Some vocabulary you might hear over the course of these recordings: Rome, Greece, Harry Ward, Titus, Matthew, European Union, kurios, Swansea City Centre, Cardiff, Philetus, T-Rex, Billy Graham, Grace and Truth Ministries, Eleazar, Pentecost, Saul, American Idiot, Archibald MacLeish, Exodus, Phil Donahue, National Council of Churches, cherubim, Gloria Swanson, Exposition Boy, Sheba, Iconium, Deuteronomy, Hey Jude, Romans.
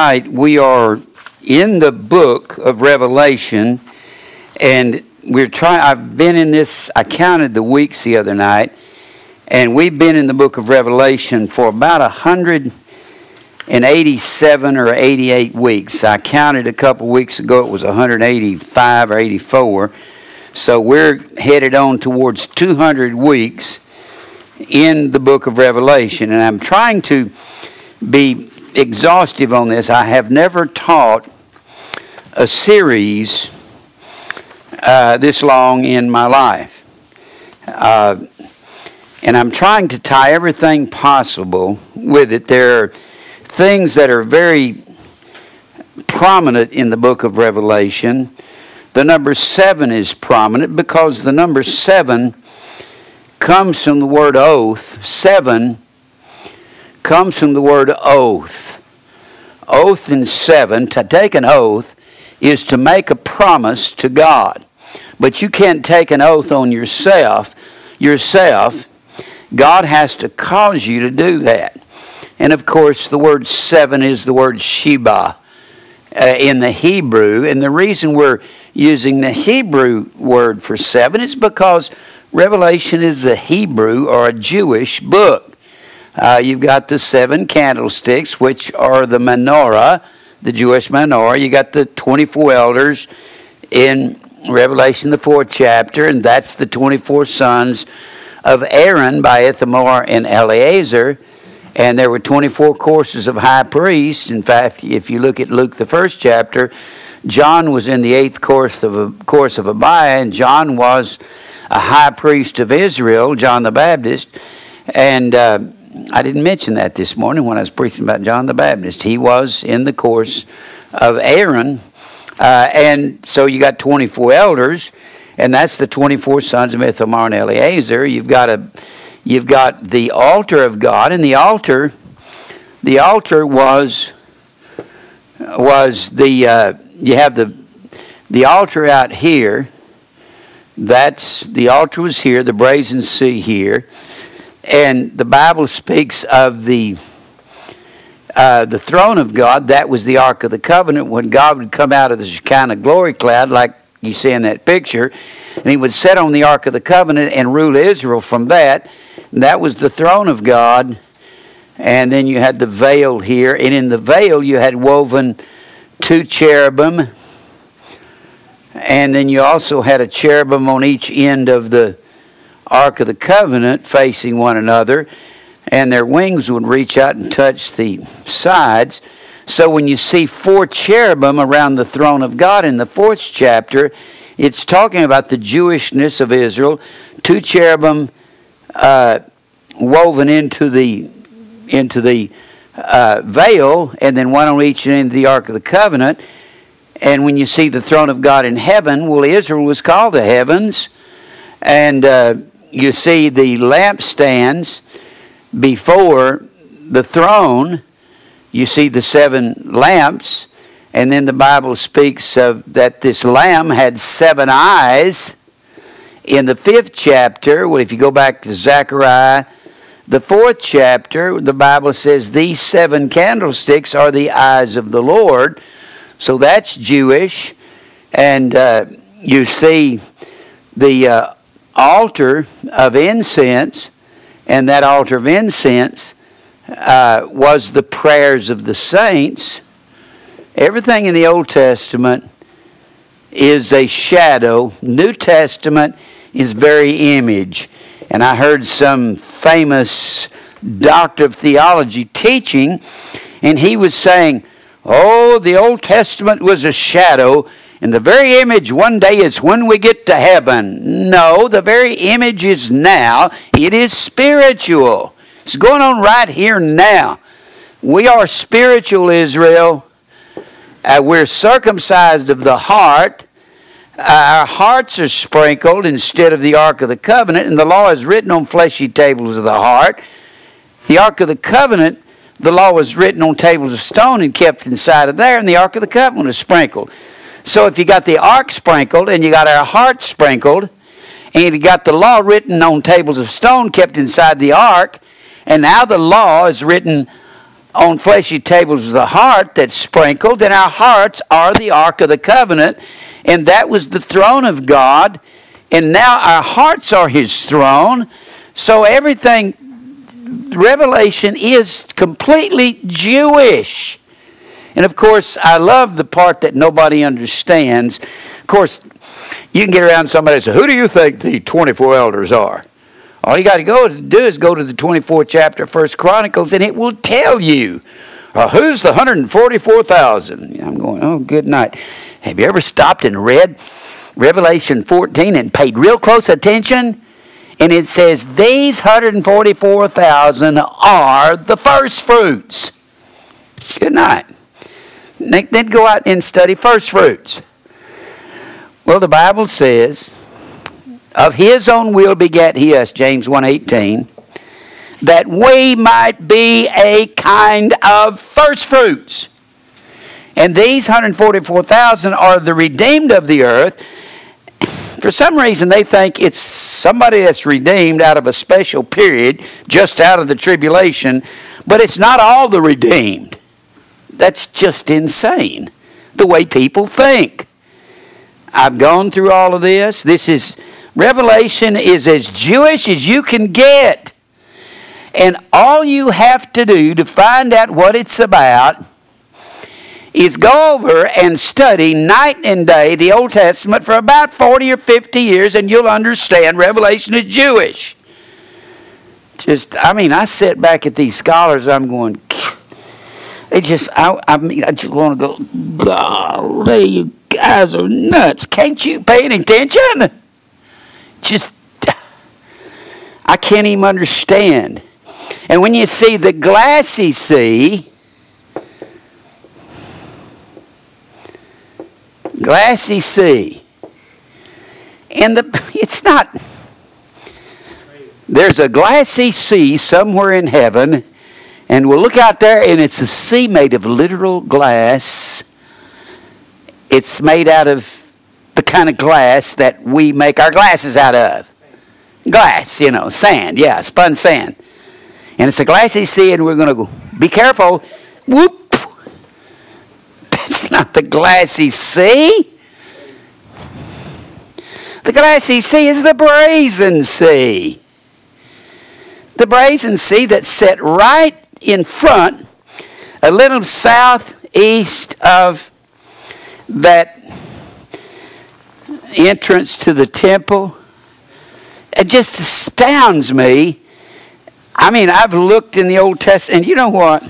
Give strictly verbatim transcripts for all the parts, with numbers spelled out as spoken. Tonight we are in the book of Revelation, and we're trying. I've been in this. I counted the weeks the other night, and we've been in the book of Revelation for about a hundred and eighty-seven or eighty-eight weeks. I counted a couple weeks ago; it was one hundred eighty-five or eighty-four. So we're headed on towards two hundred weeks in the book of Revelation, and I'm trying to be exhaustive on this. I have never taught a series uh, this long in my life. Uh, and I'm trying to tie everything possible with it. There are things that are very prominent in the book of Revelation. The number seven is prominent because the number seven comes from the word oath. Seven comes from the word oath. Oath and seven, to take an oath is to make a promise to God. But you can't take an oath on yourself. Yourself, God has to cause you to do that. And of course, the word seven is the word Sheba uh, in the Hebrew. And the reason we're using the Hebrew word for seven is because Revelation is a Hebrew or a Jewish book. Uh, you've got the seven candlesticks, which are the menorah, the Jewish menorah. You got the twenty-four elders in Revelation, the fourth chapter, and that's the twenty-four sons of Aaron by Ithamar and Eleazar. And there were twenty-four courses of high priests. In fact, if you look at Luke, the first chapter, John was in the eighth course of course of Abiah, and John was a high priest of Israel, John the Baptist, and Uh, I didn't mention that this morning when I was preaching about John the Baptist. He was in the course of Aaron. Uh, and so you got twenty-four elders, and that's the twenty-four sons of Ithamar and Eleazar. You've got a you've got the altar of God, and the altar the altar was was the uh, you have the the altar out here. That's the altar was here, the brazen sea here. And the Bible speaks of the uh, the throne of God. That was the Ark of the Covenant, when God would come out of the Shekinah glory cloud, like you see in that picture, and he would sit on the Ark of the Covenant and rule Israel from that. And that was the throne of God. And then you had the veil here, and in the veil you had woven two cherubim, and then you also had a cherubim on each end of the Ark of the Covenant facing one another, and their wings would reach out and touch the sides. So when you see four cherubim around the throne of God in the fourth chapter, it's talking about the Jewishness of Israel. Two cherubim uh, woven into the into the uh, veil, and then one on each end of the Ark of the Covenant. And when you see the throne of God in heaven, well, Israel was called the heavens. And uh, you see the lampstands before the throne. You see the seven lamps. And then the Bible speaks of that this lamb had seven eyes in the fifth chapter. Well, if you go back to Zechariah, the fourth chapter, the Bible says these seven candlesticks are the eyes of the Lord. So that's Jewish. And uh, you see the Uh, altar of incense, and that altar of incense uh, was the prayers of the saints. Everything in the Old Testament is a shadow. New Testament is very image. And I heard some famous doctor of theology teaching, and he was saying, oh, the Old Testament was a shadow, and the very image one day is when we get to heaven. No, the very image is now. It is spiritual. It's going on right here now. We are spiritual Israel. Uh, we're circumcised of the heart. Uh, our hearts are sprinkled instead of the Ark of the Covenant. And the law is written on fleshy tables of the heart. The Ark of the Covenant, the law was written on tables of stone and kept inside of there. And the Ark of the Covenant is sprinkled. So if you got the ark sprinkled, and you got our hearts sprinkled, and you got the law written on tables of stone kept inside the ark, and now the law is written on fleshy tables of the heart that's sprinkled, and our hearts are the Ark of the Covenant, and that was the throne of God, and now our hearts are His throne. So everything, Revelation is completely Jewish. And of course, I love the part that nobody understands. Of course, you can get around somebody and say, who do you think the twenty-four elders are? All you got to go to do is go to the twenty-fourth chapter of First Chronicles, and it will tell you, uh, who's the one hundred forty-four thousand? I'm going, oh, good night. Have you ever stopped and read Revelation fourteen and paid real close attention? And it says, these one hundred forty-four thousand are the first fruits. Good night. Then go out and study first fruits. Well, the Bible says, of His own will begat He us, James one eighteen, that we might be a kind of first fruits. And these one hundred forty-four thousand are the redeemed of the earth. For some reason, they think it's somebody that's redeemed out of a special period, just out of the tribulation, but it's not all the redeemed. That's just insane, the way people think. I've gone through all of this. This is... Revelation is as Jewish as you can get. And all you have to do to find out what it's about is go over and study night and day the Old Testament for about forty or fifty years, and you'll understand Revelation is Jewish. Just, I mean, I sit back at these scholars, I'm going, it just, I, I mean, I just want to go, golly, you guys are nuts. Can't you pay any attention? Just, I can't even understand. And when you see the glassy sea, glassy sea, and the, it's not, there's a glassy sea somewhere in heaven, and we'll look out there, and it's a sea made of literal glass. It's made out of the kind of glass that we make our glasses out of. Glass, you know, sand, yeah, spun sand. And it's a glassy sea, and we're going to go, be careful. Whoop! That's not the glassy sea. The glassy sea is the brazen sea. The brazen sea that's set right in front, a little southeast of that entrance to the temple. It just astounds me. I mean, I've looked in the Old Testament, and you know what?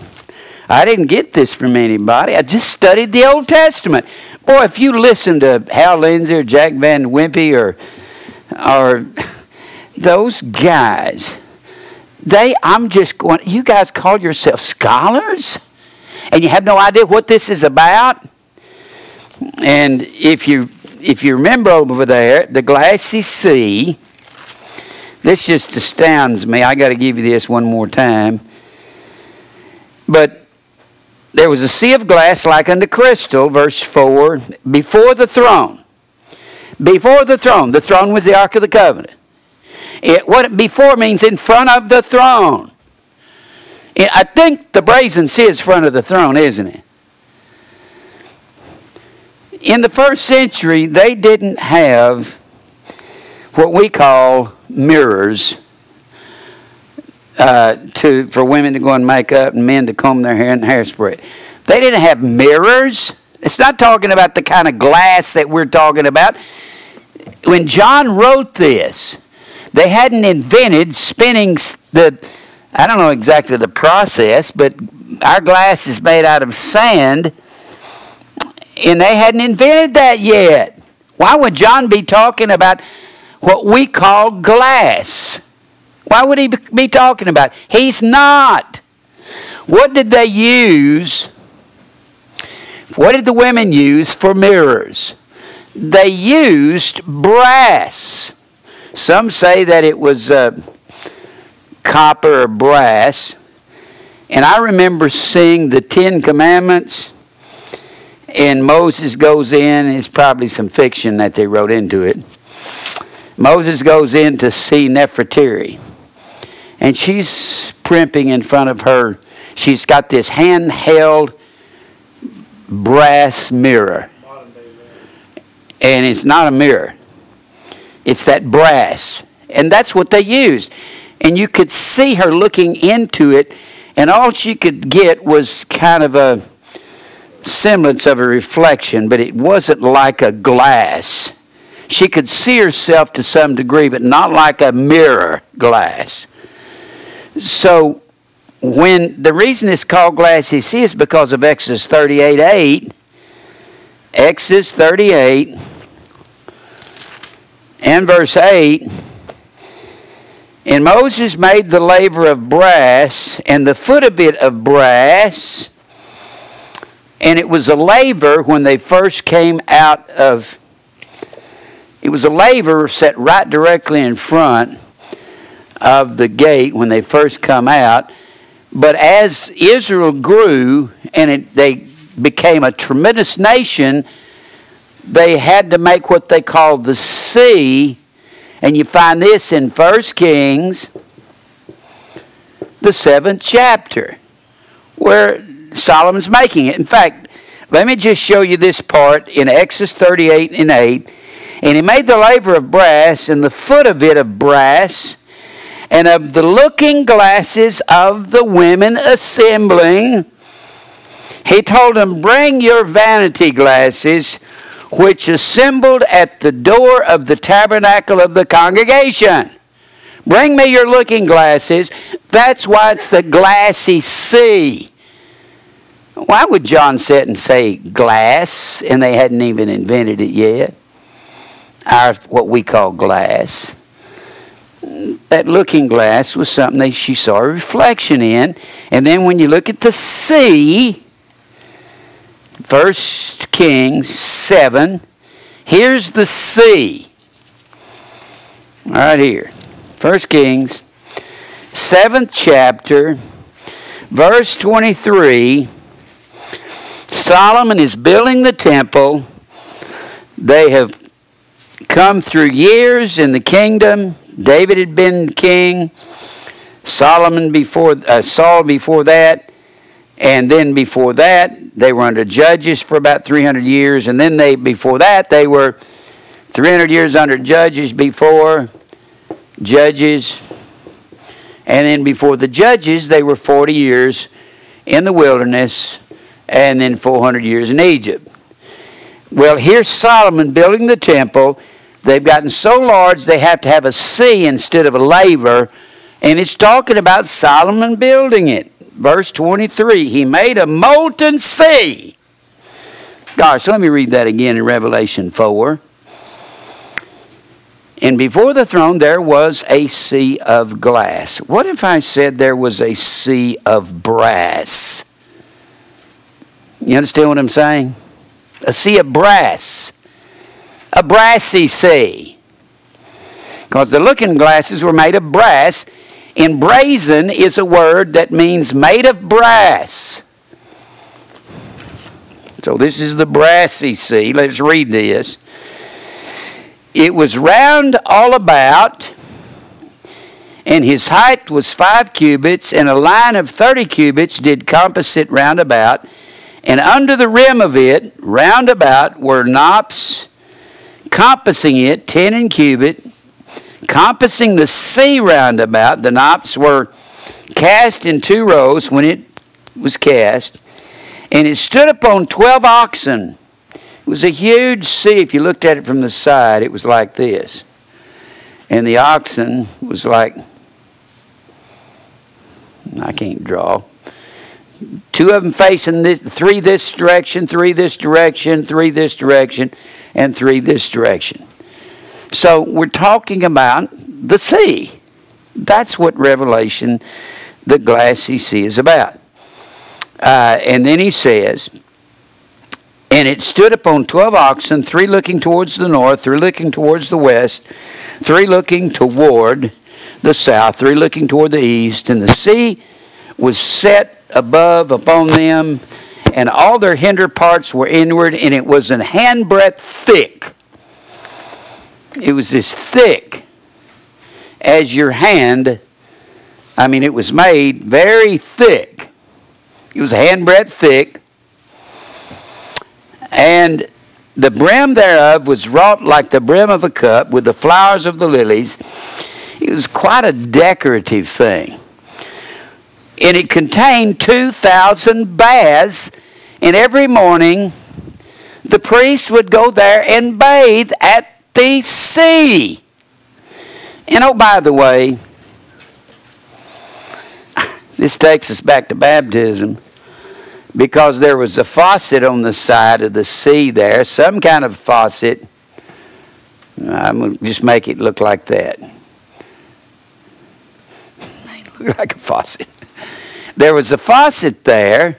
I didn't get this from anybody. I just studied the Old Testament. Boy, if you listen to Hal Lindsey or Jack Van Wimpy or or those guys, they, I'm just going, you guys call yourself scholars? And you have no idea what this is about? And if you If you remember over there, the glassy sea, this just astounds me. I got to give you this one more time. But there was a sea of glass like unto crystal, verse four, before the throne. Before the throne. The throne was the Ark of the Covenant. It, what before means in front of the throne. It, I think the brazen sea is in front of the throne, isn't it? In the first century, they didn't have what we call mirrors uh, to for women to go and make up and men to comb their hair and hairspray. They didn't have mirrors. It's not talking about the kind of glass that we're talking about. When John wrote this, they hadn't invented spinning the, I don't know exactly the process, but our glass is made out of sand. And they hadn't invented that yet. Why would John be talking about what we call glass? Why would he be talking about it? He's not. What did they use? What did the women use for mirrors? They used brass. Some say that it was uh, copper or brass. And I remember seeing the Ten Commandments. And Moses goes in, it's probably some fiction that they wrote into it. Moses goes in to see Nefertiti. And she's primping in front of her She's got this handheld brass mirror. And it's not a mirror. It's that brass. And that's what they used. And you could see her looking into it, and all she could get was kind of a semblance of a reflection, but it wasn't like a glass. She could see herself to some degree, but not like a mirror glass. So when the reason it's called glass, you see, is because of Exodus thirty-eight eight. Exodus thirty-eight and verse eight. And Moses made the laver of brass, and the foot of it of brass. And it was a laver when they first came out of... It was a laver set right directly in front of the gate when they first come out. But as Israel grew and it, they became a tremendous nation, they had to make what they called the sea. And you find this in First Kings, the seventh chapter, where Solomon's making it. In fact, let me just show you this part in Exodus thirty-eight and eight. And he made the laver of brass, and the foot of it of brass, and of the looking glasses of the women assembling. He told them, bring your vanity glasses, which assembled at the door of the tabernacle of the congregation. Bring me your looking glasses. That's why it's the glassy sea. Why would John sit and say glass, and they hadn't even invented it yet? Our, what we call glass. That looking glass was something that she saw a reflection in. And then when you look at the sea, First Kings seven, here's the sea. Right here. First Kings, seventh chapter, verse twenty-three. Solomon is building the temple. They have come through years in the kingdom. David had been king. Solomon before, uh, Saul before that. And then before that, they were under Judges for about three hundred years. And then they, before that, they were three hundred years under Judges before Judges. And then before the Judges, they were forty years in the wilderness and then four hundred years in Egypt. Well, here's Solomon building the temple. They've gotten so large they have to have a sea instead of a laver. And it's talking about Solomon building it. Verse twenty-three, he made a molten sea. Gosh, let me read that again in Revelation four. And before the throne there was a sea of glass. What if I said there was a sea of brass? You understand what I'm saying? A sea of brass. A brassy sea. Because the looking glasses were made of brass. And brazen is a word that means made of brass. So this is the brassy sea. Let's read this. It was round all about, and his height was five cubits, and a line of thirty cubits did compass it round about. And under the rim of it, round about, were knops compassing it, ten in cubit, compassing the sea round about. The knops were cast in two rows when it was cast, and it stood upon twelve oxen. It was a huge sea. If you looked at it from the side, it was like this. And the oxen was like, I can't draw. Two of them facing this, three this direction, three this direction, three this direction, and three this direction. So we're talking about the sea. That's what Revelation, the glassy sea, is about. Uh, and then he says, and it stood upon twelve oxen, three looking towards the north, three looking towards the west, three looking toward the south, three looking toward the east. And the sea was set above upon them, and all their hinder parts were inward, and it was an handbreadth thick. It was as thick as your hand. I mean, it was made very thick. It was a handbreadth thick, and the brim thereof was wrought like the brim of a cup with the flowers of the lilies. It was quite a decorative thing. And it contained two thousand baths, and every morning the priest would go there and bathe at the sea. And oh, by the way, this takes us back to baptism, because there was a faucet on the side of the sea there, some kind of faucet. I'm going to just make it look like that. Look like a faucet. There was a faucet there,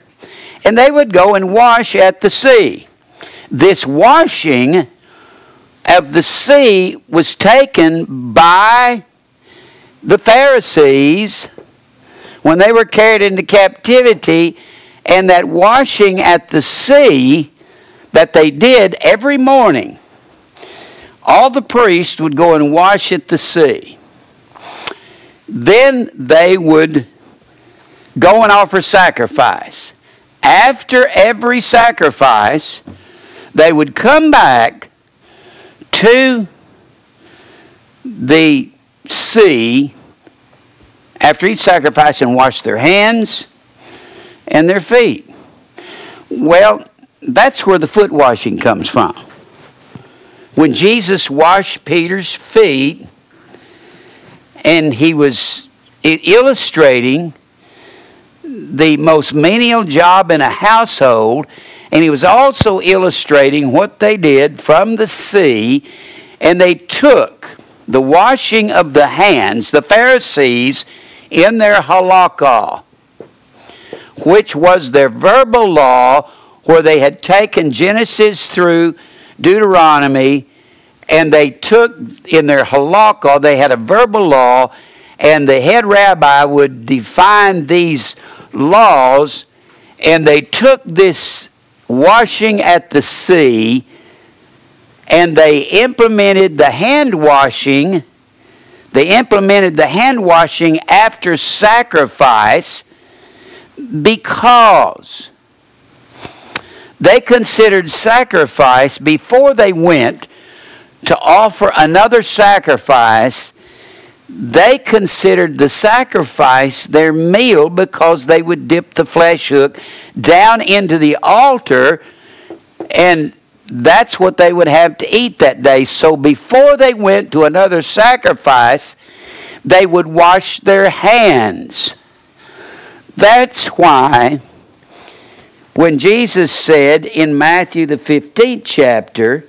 and they would go and wash at the sea. This washing of the sea was taken by the Pharisees when they were carried into captivity, and that washing at the sea that they did every morning, all the priests would go and wash at the sea. Then they would go and offer sacrifice. After every sacrifice, they would come back to the sea after each sacrifice and wash their hands and their feet. Well, that's where the foot washing comes from. When Jesus washed Peter's feet, and he was illustrating the most menial job in a household, and he was also illustrating what they did from the sea, and they took the washing of the hands, the Pharisees, in their halakha, which was their verbal law, where they had taken Genesis through Deuteronomy, and they took, in their halakha, they had a verbal law, and the head rabbi would define these laws, and they took this washing at the sea, and they implemented the hand washing, they implemented the hand washing after sacrifice, because they considered sacrifice before they went to offer another sacrifice. They considered the sacrifice their meal, because they would dip the flesh hook down into the altar, and that's what they would have to eat that day. So before they went to another sacrifice, they would wash their hands. That's why when Jesus said in Matthew the fifteenth chapter,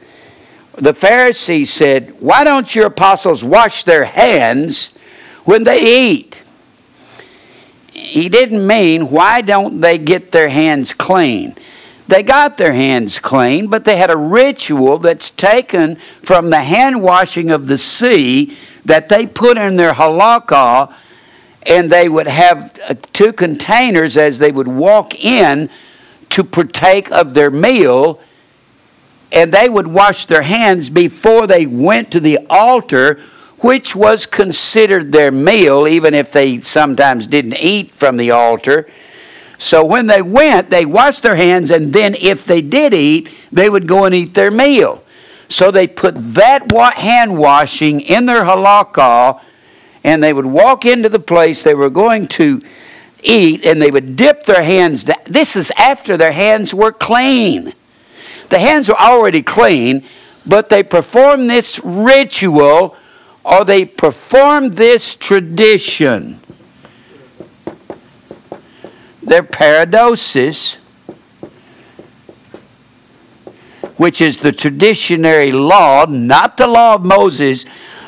the Pharisees said, "Why don't your apostles wash their hands when they eat?" He didn't mean, why don't they get their hands clean? They got their hands clean, but they had a ritual that's taken from the hand washing of the sea that they put in their halakha, and they would have two containers as they would walk in to partake of their meal, and they would wash their hands before they went to the altar, which was considered their meal, even if they sometimes didn't eat from the altar. So when they went, they washed their hands, and then if they did eat, they would go and eat their meal. So they put that hand washing in their halakha, and they would walk into the place they were going to eat, and they would dip their hands down. This is after their hands were clean. The hands were already clean, but they performed this ritual, or they performed this tradition. Their paradosis, which is the traditionary law, not the law of Moses,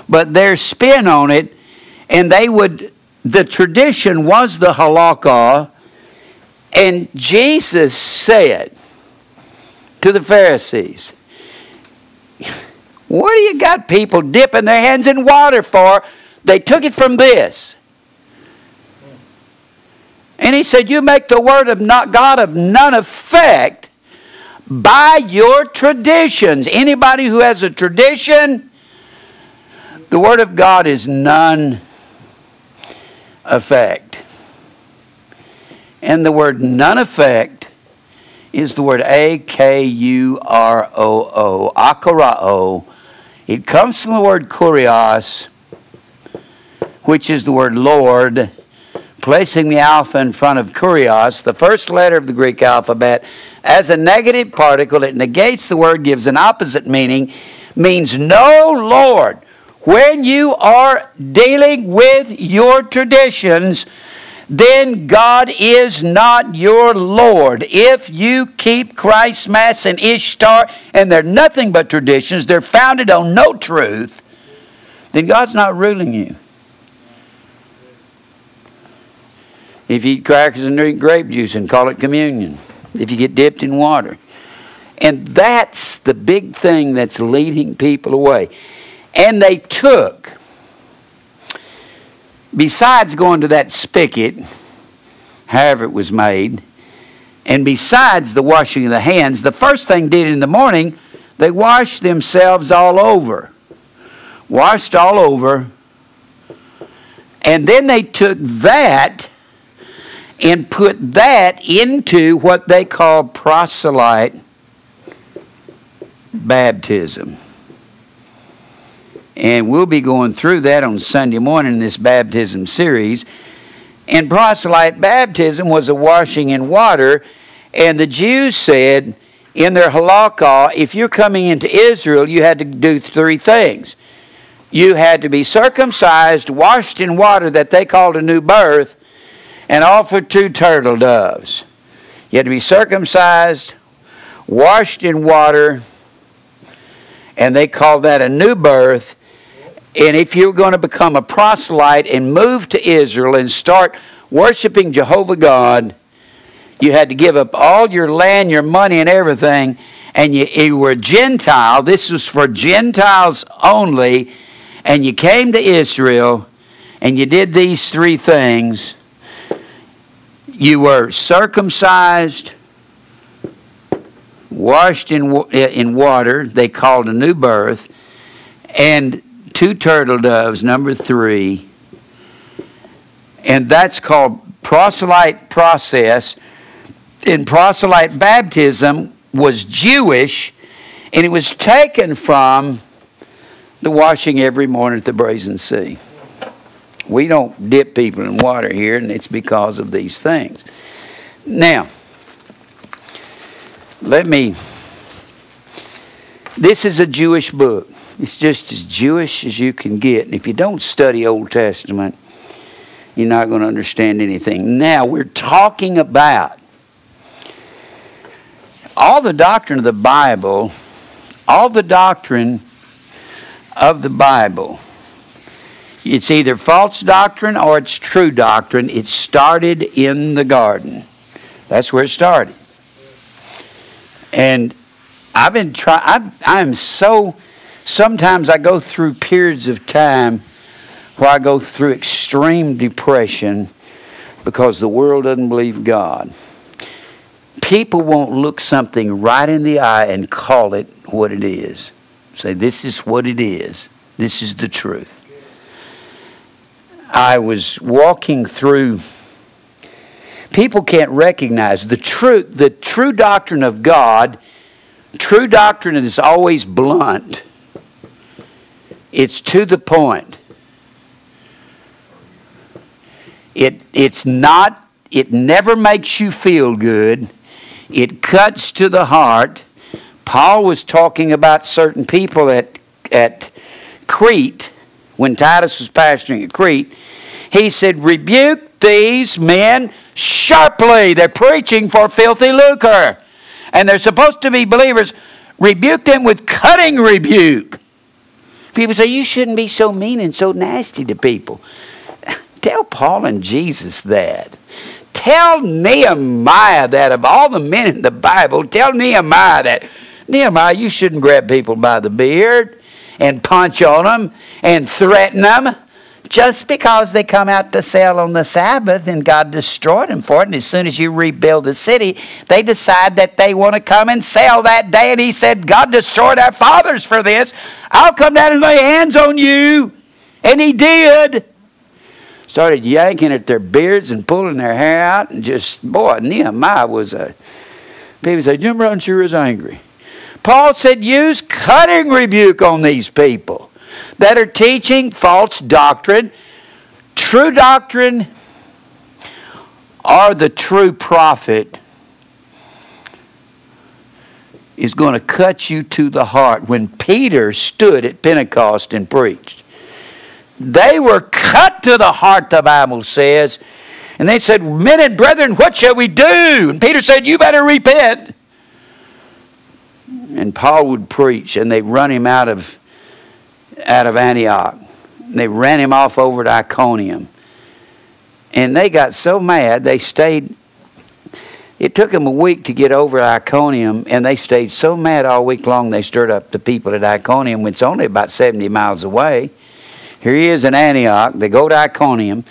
but their spin on it, and they would, the tradition was the halakha, and Jesus said to the Pharisees, "What do you got people dipping their hands in water for? They took it from this." And he said, "You make the word of not God of none effect by your traditions." Anybody who has a tradition, the word of God is none effect. And the word non-effect is the word A K U R O O, akurao. It comes from the word kurios, which is the word Lord, placing the alpha in front of kurios, the first letter of the Greek alphabet, as a negative particle. It negates the word, gives an opposite meaning, means no Lord. When you are dealing with your traditions, then God is not your Lord. If you keep Christ's Mass and Ishtar, and they're nothing but traditions, they're founded on no truth, then God's not ruling you. If you eat crackers and drink grape juice and call it communion, if you get dipped in water. And that's the big thing that's leading people away. And they took, besides going to that spigot, however it was made, and besides the washing of the hands, the first thing they did in the morning, they washed themselves all over. Washed all over. And then they took that and put that into what they call proselyte baptism. And we'll be going through that on Sunday morning in this baptism series. And proselyte baptism was a washing in water. And the Jews said in their halakha, if you're coming into Israel, you had to do three things. You had to be circumcised, washed in water that they called a new birth, and offered two turtle doves. You had to be circumcised, washed in water, and they called that a new birth. And if you're going to become a proselyte and move to Israel and start worshiping Jehovah God, you had to give up all your land, your money, and everything. And you, you were a Gentile. This was for Gentiles only. And you came to Israel, and you did these three things. You were circumcised, washed in, in water, they called a new birth, and two turtle doves, number three. And that's called proselyte process. And proselyte baptism was Jewish, and it was taken from the washing every morning at the Brazen Sea. We don't dip people in water here, and it's because of these things. Now, let me... This is a Jewish book. It's just as Jewish as you can get. And if you don't study Old Testament, you're not going to understand anything. Now, we're talking about all the doctrine of the Bible, all the doctrine of the Bible. It's either false doctrine or it's true doctrine. It started in the garden. That's where it started. And I've been trying, I'm so... Sometimes I go through periods of time where I go through extreme depression because the world doesn't believe God. People won't look something right in the eye and call it what it is. Say, this is what it is. This is the truth. I was walking through... People can't recognize the truth. The true doctrine of God, true doctrine is always blunt. It's to the point. It, it's not, it never makes you feel good. It cuts to the heart. Paul was talking about certain people at, at Crete, when Titus was pastoring at Crete. He said, rebuke these men sharply. They're preaching for filthy lucre. And they're supposed to be believers. Rebuke them with cutting rebuke. People say, you shouldn't be so mean and so nasty to people. Tell Paul and Jesus that. Tell Nehemiah that. Of all the men in the Bible, tell Nehemiah that. Nehemiah, you shouldn't grab people by the beard and punch on them and threaten them just because they come out to sell on the Sabbath and God destroyed them for it. And as soon as you rebuild the city, they decide that they want to come and sell that day. And he said, God destroyed our fathers for this. I'll come down and lay hands on you. And he did. started yanking at their beards and pulling their hair out. And just, boy, Nehemiah was a... People say, Jim Brown sure is angry. Paul said, use cutting rebuke on these people that are teaching false doctrine. True doctrine or the true prophet is going to cut you to the heart. When Peter stood at Pentecost and preached, they were cut to the heart, the Bible says. And they said, men and brethren, what shall we do? And Peter said, you better repent. And Paul would preach, and they run him out of, out of Antioch. They ran him off over to Iconium. And they got so mad, they stayed. It took them a week to get over to Iconium, and they stayed so mad all week long, they stirred up the people at Iconium, which is only about seventy miles away. Here he is in Antioch. They go to Iconium.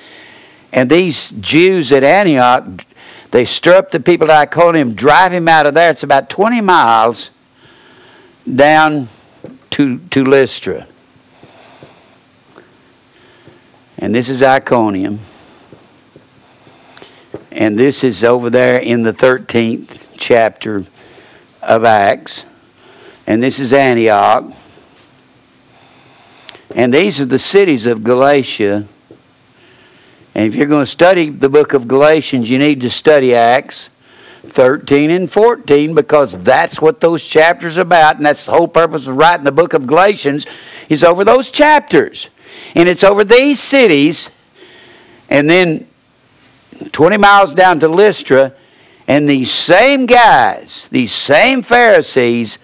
And these Jews at Antioch, they stir up the people at Iconium, drive him out of there. It's about twenty miles down to, to Lystra. And this is Iconium. And this is over there in the thirteenth chapter of Acts. And this is Antioch. And these are the cities of Galatia. And if you're going to study the book of Galatians, you need to study Acts thirteen and fourteen, because that's what those chapters are about. And that's the whole purpose of writing the book of Galatians, is over those chapters. And it's over these cities. And then twenty miles down to Lystra. And these same guys, these same Pharisees,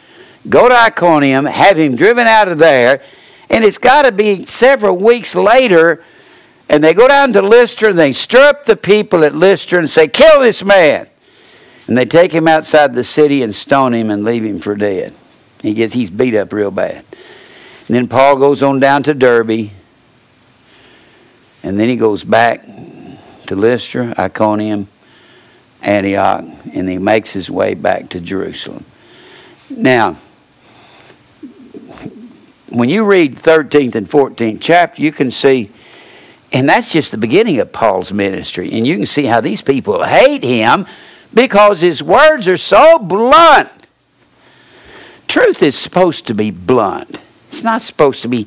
go to Iconium, have him driven out of there. And it's got to be several weeks later. And they go down to Lystra, and they stir up the people at Lystra and say, kill this man. And they take him outside the city and stone him and leave him for dead. He gets, he's beat up real bad. And then Paul goes on down to Derbe. And then he goes back to Lystra, Iconium, Antioch. And he makes his way back to Jerusalem. Now, when you read thirteenth and fourteenth chapter, you can see... And that's just the beginning of Paul's ministry. And you can see how these people hate him because his words are so blunt. Truth is supposed to be blunt. It's not supposed to be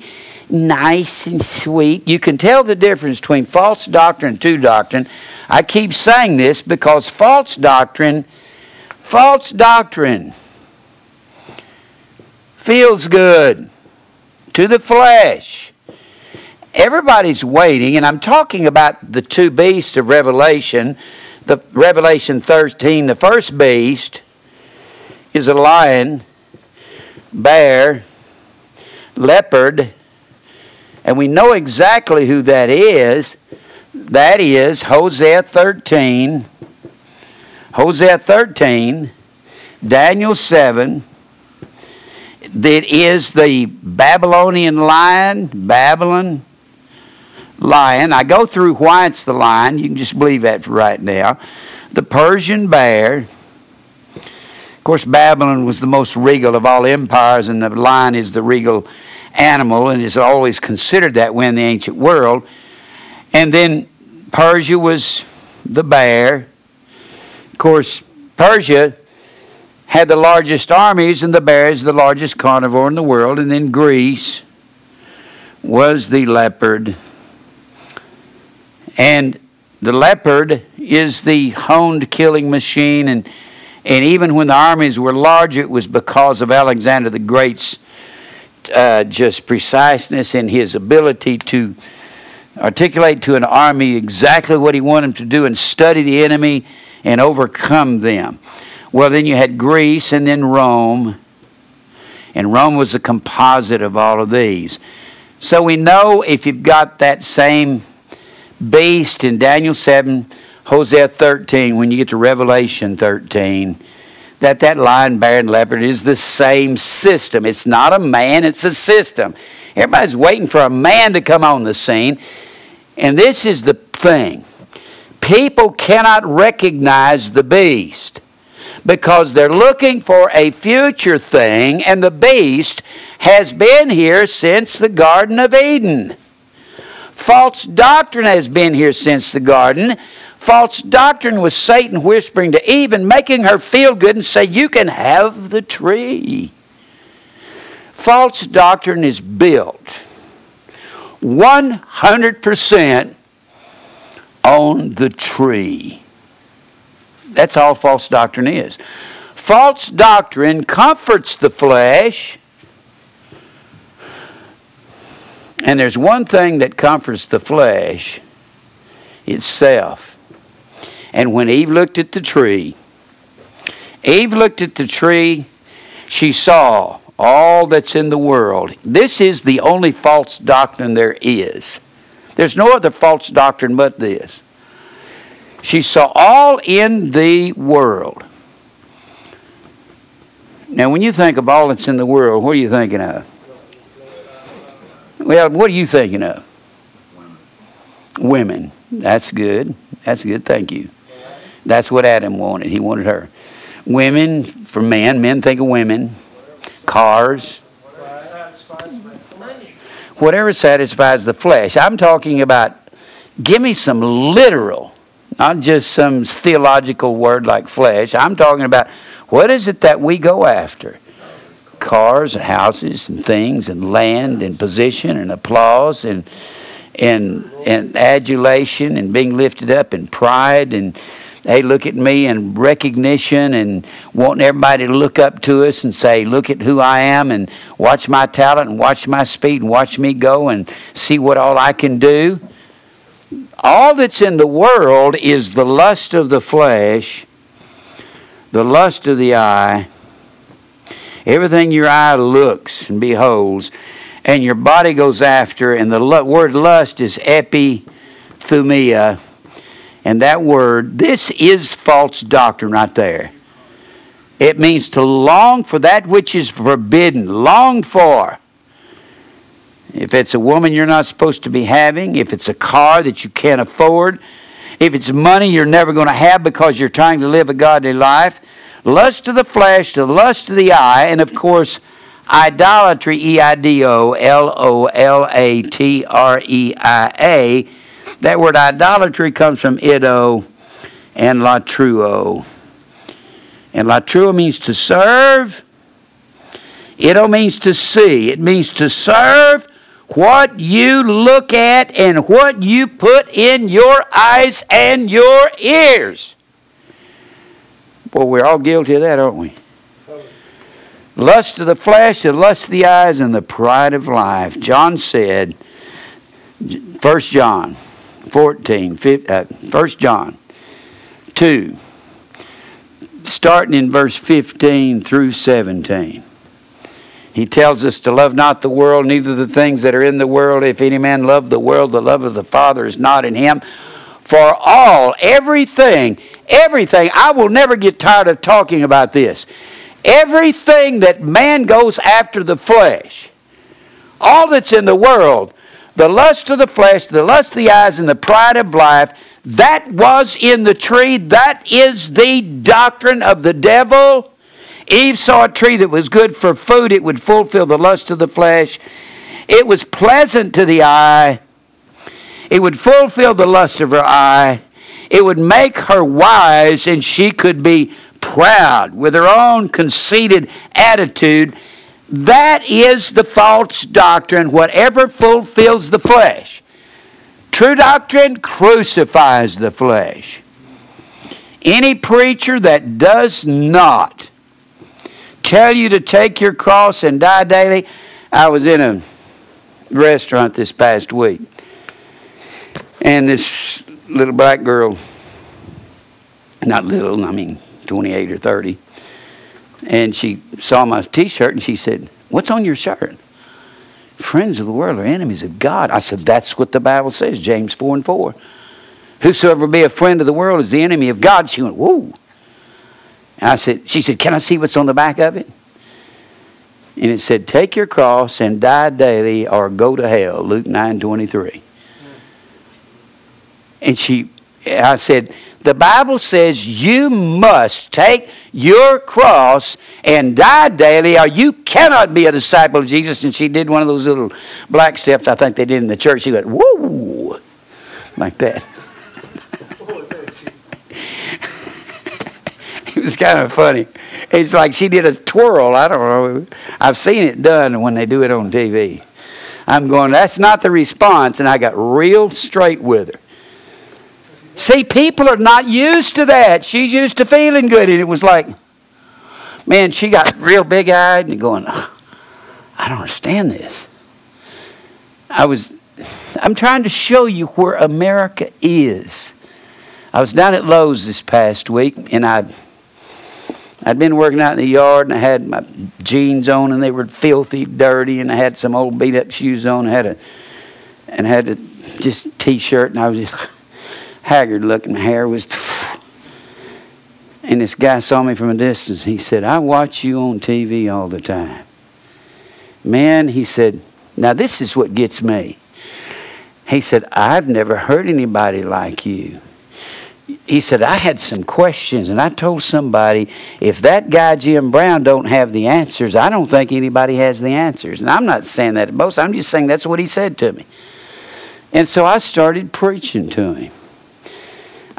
nice and sweet. You can tell the difference between false doctrine and true doctrine. I keep saying this because false doctrine, false doctrine feels good to the flesh. Everybody's waiting, and I'm talking about the two beasts of Revelation. The Revelation thirteen, the first beast is a lion, bear, leopard, and we know exactly who that is. That is Hosea thirteen, Hosea thirteen, Daniel seven. That is the Babylonian lion, Babylon. Lion. I go through why it's the lion. You can just believe that for right now. The Persian bear. Of course, Babylon was the most regal of all empires, and the lion is the regal animal, and is always considered that way in the ancient world. And then Persia was the bear. Of course, Persia had the largest armies, and the bear is the largest carnivore in the world. And then Greece was the leopard. And the leopard is the honed killing machine. And, and even when the armies were large, it was because of Alexander the Great's uh, just preciseness and his ability to articulate to an army exactly what he wanted them to do and study the enemy and overcome them. Well, then you had Greece and then Rome. And Rome was a composite of all of these. So we know if you've got that same... beast in Daniel seven, Hosea thirteen, when you get to Revelation thirteen, that that lion, bear, and leopard is the same system. It's not a man, it's a system. Everybody's waiting for a man to come on the scene. And this is the thing. People cannot recognize the beast because they're looking for a future thing, and the beast has been here since the Garden of Eden. False doctrine has been here since the garden. False doctrine was Satan whispering to Eve and making her feel good and say, you can have the tree. False doctrine is built one hundred percent on the tree. That's all false doctrine is. False doctrine comforts the flesh. And there's one thing that comforts the flesh itself. And when Eve looked at the tree, Eve looked at the tree, she saw all that's in the world. This is the only false doctrine there is. There's no other false doctrine but this. She saw all in the world. Now, when you think of all that's in the world, what are you thinking of? Well, what are you thinking of? Women. Women. That's good. That's good. Thank you. That's what Adam wanted. He wanted her. Women for men. Men think of women. Cars. Whatever satisfies the flesh. Whatever satisfies the flesh. I'm talking about, give me some literal, not just some theological word like flesh. I'm talking about what is it that we go after? Cars and houses and things and land and position and applause and and and adulation and being lifted up and pride and hey, look at me, and recognition and wanting everybody to look up to us and say, look at who I am and watch my talent and watch my speed and watch me go and see what all I can do. All that's in the world is the lust of the flesh, the lust of the eye. Everything your eye looks and beholds, and your body goes after, and the lu- word lust is epithumia, and that word, this is false doctrine right there. It means to long for that which is forbidden, long for. If it's a woman you're not supposed to be having, if it's a car that you can't afford, if it's money you're never going to have because you're trying to live a godly life, lust of the flesh, the lust of the eye, and of course, idolatry, E I D O L O L A T R E I A. That word idolatry comes from Ido and latruo. And latruo means to serve. Ido means to see. It means to serve what you look at and what you put in your eyes and your ears. Well, we're all guilty of that, aren't we? Lust of the flesh, the lust of the eyes, and the pride of life. John said, First John fourteen, First John two, starting in verse fifteen through seventeen. He tells us to love not the world, neither the things that are in the world. If any man love the world, the love of the Father is not in him. For all, everything... Everything, I will never get tired of talking about this. Everything that man goes after the flesh, all that's in the world, the lust of the flesh, the lust of the eyes, and the pride of life, that was in the tree. That is the doctrine of the devil. Eve saw a tree that was good for food. It would fulfill the lust of the flesh. It was pleasant to the eye. It would fulfill the lust of her eye. It would make her wise, and she could be proud with her own conceited attitude. That is the false doctrine, whatever fulfills the flesh. True doctrine crucifies the flesh. Any preacher that does not tell you to take your cross and die daily. I was in a restaurant this past week, and this little black girl, not little, I mean twenty-eight or thirty, and she saw my t-shirt and she said, what's on your shirt? Friends of the world are enemies of God. I said, that's what the Bible says, James four and four. Whosoever be a friend of the world is the enemy of God. She went, whoa. And I said, she said, can I see what's on the back of it? And it said, take your cross and die daily or go to hell, Luke nine twenty-three. And she, I said, the Bible says you must take your cross and die daily or you cannot be a disciple of Jesus. And she did one of those little black steps I think they did in the church. She went, whoa. like that. It was kind of funny. It's like she did a twirl. I don't know. I've seen it done when they do it on T V. I'm going, that's not the response. And I got real straight with her. See, people are not used to that. She's used to feeling good. And it was like, man, she got real big-eyed and going, oh, I don't understand this. I was, I'm trying to show you where America is. I was down at Lowe's this past week, and I'd, I'd been working out in the yard, and I had my jeans on, and they were filthy, dirty, and I had some old beat-up shoes on, and I had a, and I had a just T-shirt, and I was just haggard-looking. My hair was... And this guy saw me from a distance. He said, I watch you on T V all the time. Man, he said, now this is what gets me. He said, I've never heard anybody like you. He said, I had some questions, and I told somebody, if that guy Jim Brown don't have the answers, I don't think anybody has the answers. And I'm not saying that at boast. I'm just saying that's what he said to me. And so I started preaching to him.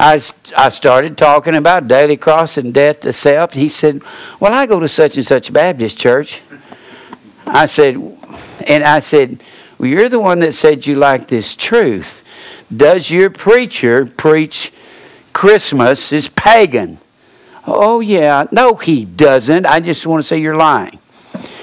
I, I started talking about daily cross and death to self. He said, well, I go to such and such Baptist church. I said, and I said, well, you're the one that said you like this truth. Does your preacher preach Christmas is pagan? Oh, yeah. No, he doesn't. I just want to say you're lying.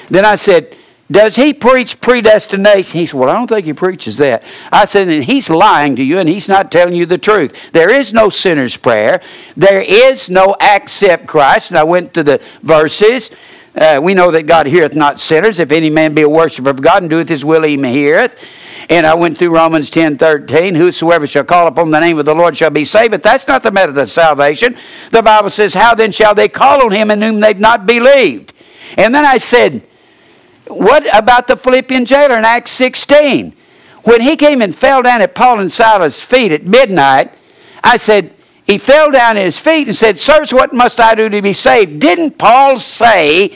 Then I said, does he preach predestination? He said, well, I don't think he preaches that. I said, and he's lying to you, and he's not telling you the truth. There is no sinner's prayer. There is no accept Christ. And I went to the verses. Uh, we know that God heareth not sinners. If any man be a worshiper of God and doeth his will, he heareth. And I went through Romans ten thirteen. Whosoever shall call upon the name of the Lord shall be saved. But that's not the method of salvation. The Bible says, how then shall they call on him in whom they've not believed? And then I said, what about the Philippian jailer in Acts sixteen? When he came and fell down at Paul and Silas' feet at midnight, I said, he fell down at his feet and said, sirs, what must I do to be saved? Didn't Paul say,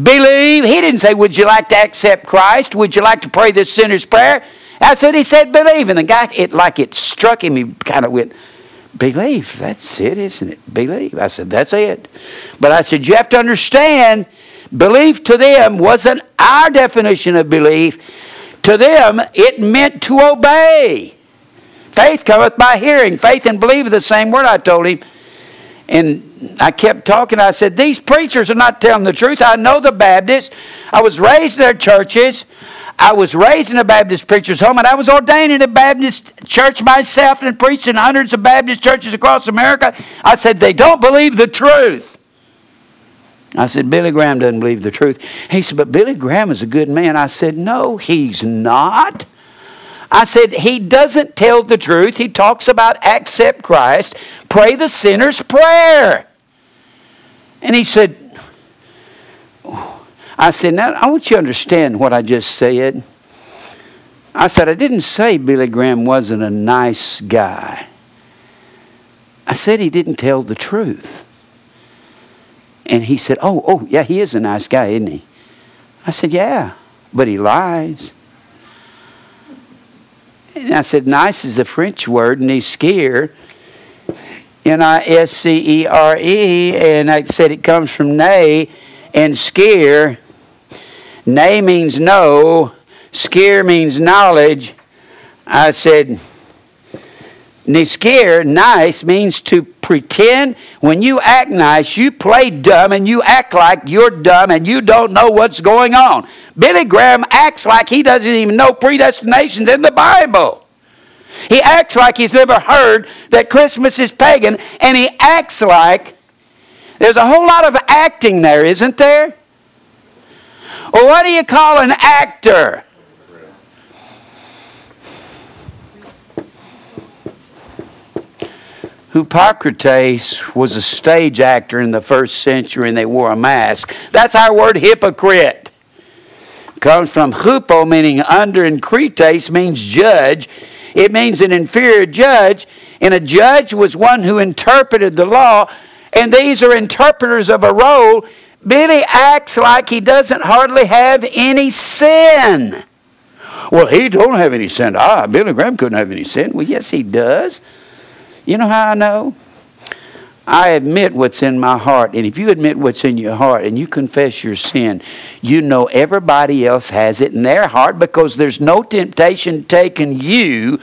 believe? He didn't say, would you like to accept Christ? Would you like to pray this sinner's prayer? I said, he said, believe. And the guy, it like it struck him, he kind of went, believe, that's it, isn't it? Believe. I said, that's it. But I said, you have to understand, belief to them wasn't our definition of belief. To them, it meant to obey. Faith cometh by hearing. Faith and believe are the same word, I told him. And I kept talking. I said, these preachers are not telling the truth. I know the Baptists. I was raised in their churches. I was raised in a Baptist preacher's home, and I was ordained in a Baptist church myself and preached in hundreds of Baptist churches across America. I said, they don't believe the truth. I said, Billy Graham doesn't believe the truth. He said, but Billy Graham is a good man. I said, no, he's not. I said, he doesn't tell the truth. He talks about accept Christ, pray the sinner's prayer. And he said, I said, now I want you to understand what I just said. I said, I didn't say Billy Graham wasn't a nice guy. I said he didn't tell the truth. And he said, oh, oh, yeah, he is a nice guy, isn't he? I said, yeah, but he lies. And I said, nice is a French word, niscere, N I S C E R E, and I said it comes from nay and scare. Nay means no, scare means knowledge. I said, niscere, nice, means to pretend. When you act nice, you play dumb and you act like you're dumb and you don't know what's going on. Billy Graham acts like he doesn't even know predestination's in the Bible. He acts like he's never heard that Christmas is pagan, and he acts like there's a whole lot of acting there, isn't there? Well, what do you call an actor? Hippocrates was a stage actor in the first century, and they wore a mask. That's our word hypocrite. Comes from hupo, meaning under, and krites means judge. It means an inferior judge, and a judge was one who interpreted the law, and these are interpreters of a role. Billy acts like he doesn't hardly have any sin. Well, he don't have any sin. Ah, Billy Graham couldn't have any sin. Well, yes, he does. You know how I know? I admit what's in my heart. And if you admit what's in your heart and you confess your sin, you know everybody else has it in their heart, because there's no temptation taken you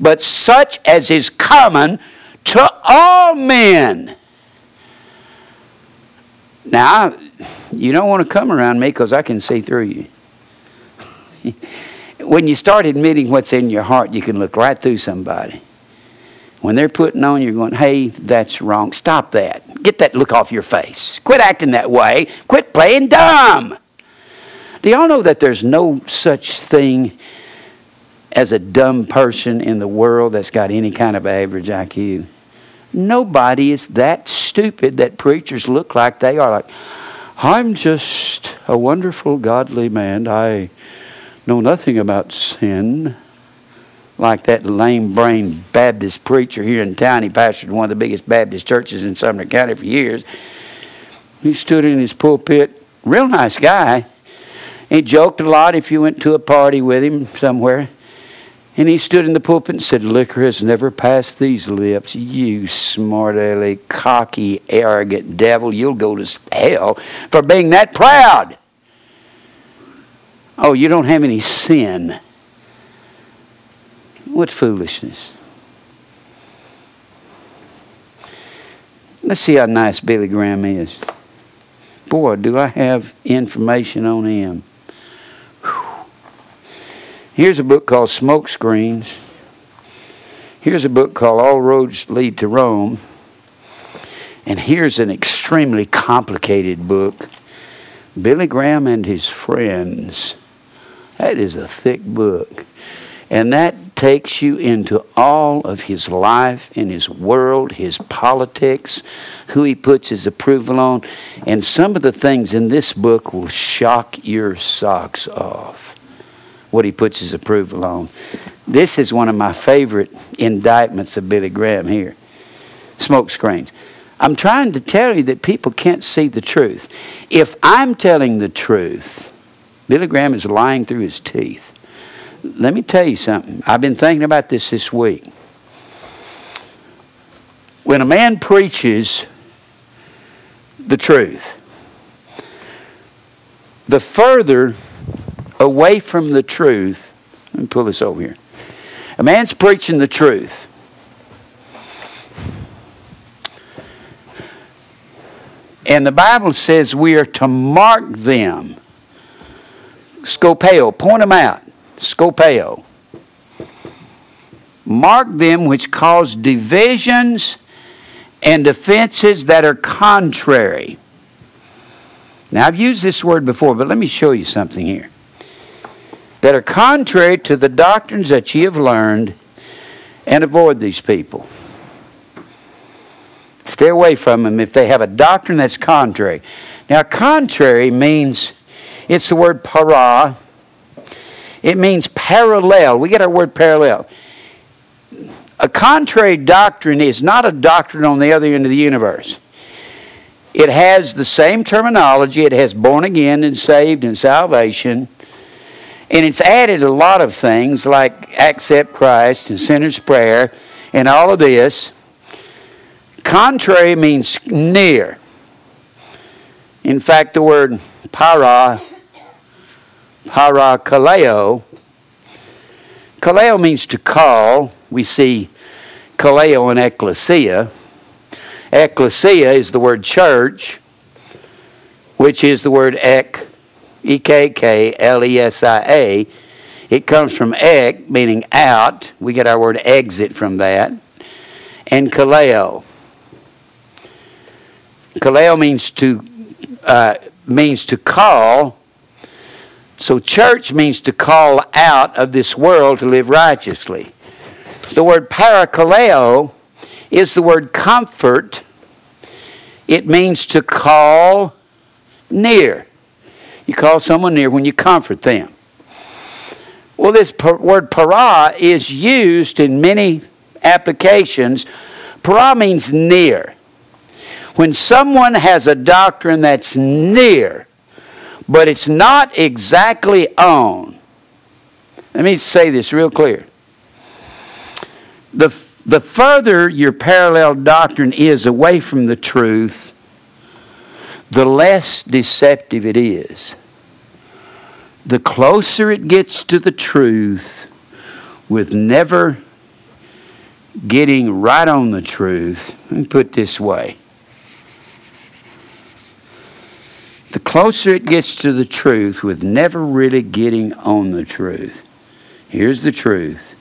but such as is common to all men. Now, you don't want to come around me because I can see through you. When you start admitting what's in your heart, you can look right through somebody. When they're putting on, you're going, hey, that's wrong. Stop that. Get that look off your face. Quit acting that way. Quit playing dumb. Do y'all know that there's no such thing as a dumb person in the world that's got any kind of average I Q? Nobody is that stupid that preachers look like they are. Like, I'm just a wonderful, godly man. I know nothing about sin. Like that lame-brained Baptist preacher here in town. He pastored one of the biggest Baptist churches in Sumner County for years. He stood in his pulpit, real nice guy. He joked a lot if you went to a party with him somewhere. And he stood in the pulpit and said, liquor has never passed these lips. You smart-aleck, cocky, arrogant devil. You'll go to hell for being that proud. Oh, you don't have any sin. What foolishness. Let's see how nice Billy Graham is. Boy, do I have information on him. Whew. Here's a book called Smoke Screens. Here's a book called All Roads Lead to Rome. And here's an extremely complicated book, Billy Graham and His Friends. That is a thick book. And that takes you into all of his life and his world, his politics, who he puts his approval on. And some of the things in this book will shock your socks off, what he puts his approval on. This is one of my favorite indictments of Billy Graham here. Smoke screens. I'm trying to tell you that people can't see the truth. If I'm telling the truth, Billy Graham is lying through his teeth. Let me tell you something. I've been thinking about this this week. When a man preaches the truth, the further away from the truth, let me pull this over here. A man's preaching the truth. And the Bible says we are to mark them. Scopeo, point them out. Scopeo. Mark them which cause divisions and offenses that are contrary. Now, I've used this word before, but let me show you something here. That are contrary to the doctrines that ye have learned, and avoid these people. Stay away from them if they have a doctrine that's contrary. Now, contrary means, it's the word para. It means parallel. We get our word parallel. A contrary doctrine is not a doctrine on the other end of the universe. It has the same terminology. It has born again and saved and salvation. And it's added a lot of things like accept Christ and sinner's prayer and all of this. Contrary means near. In fact, the word para, para kaleo. Kaleo means to call. We see kaleo in ecclesia. Ecclesia is the word church, which is the word ek, E K K L E S I A. It comes from ek, meaning out. We get our word exit from that. And kaleo. Kaleo means to, uh, means to call. So church means to call out of this world to live righteously. The word parakaleo is the word comfort. It means to call near. You call someone near when you comfort them. Well, this per word para is used in many applications. Para means near. When someone has a doctrine that's near, but it's not exactly on. Let me say this real clear. The, the further your parallel doctrine is away from the truth, the less deceptive it is. The closer it gets to the truth, with never getting right on the truth. Let me put it this way. The closer it gets to the truth with never really getting on the truth. Here's the truth.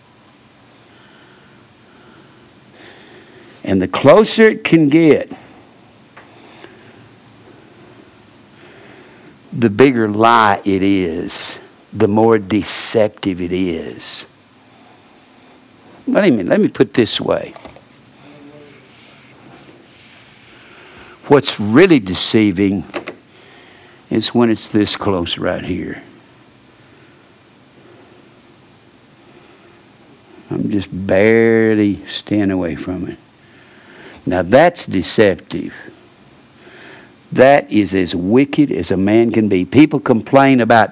And the closer it can get, the bigger lie it is, the more deceptive it is. What do you mean? Let me put it this way. What's really deceiving is when it's this close right here. I'm just barely staying away from it. Now that's deceptive. That is as wicked as a man can be. People complain about,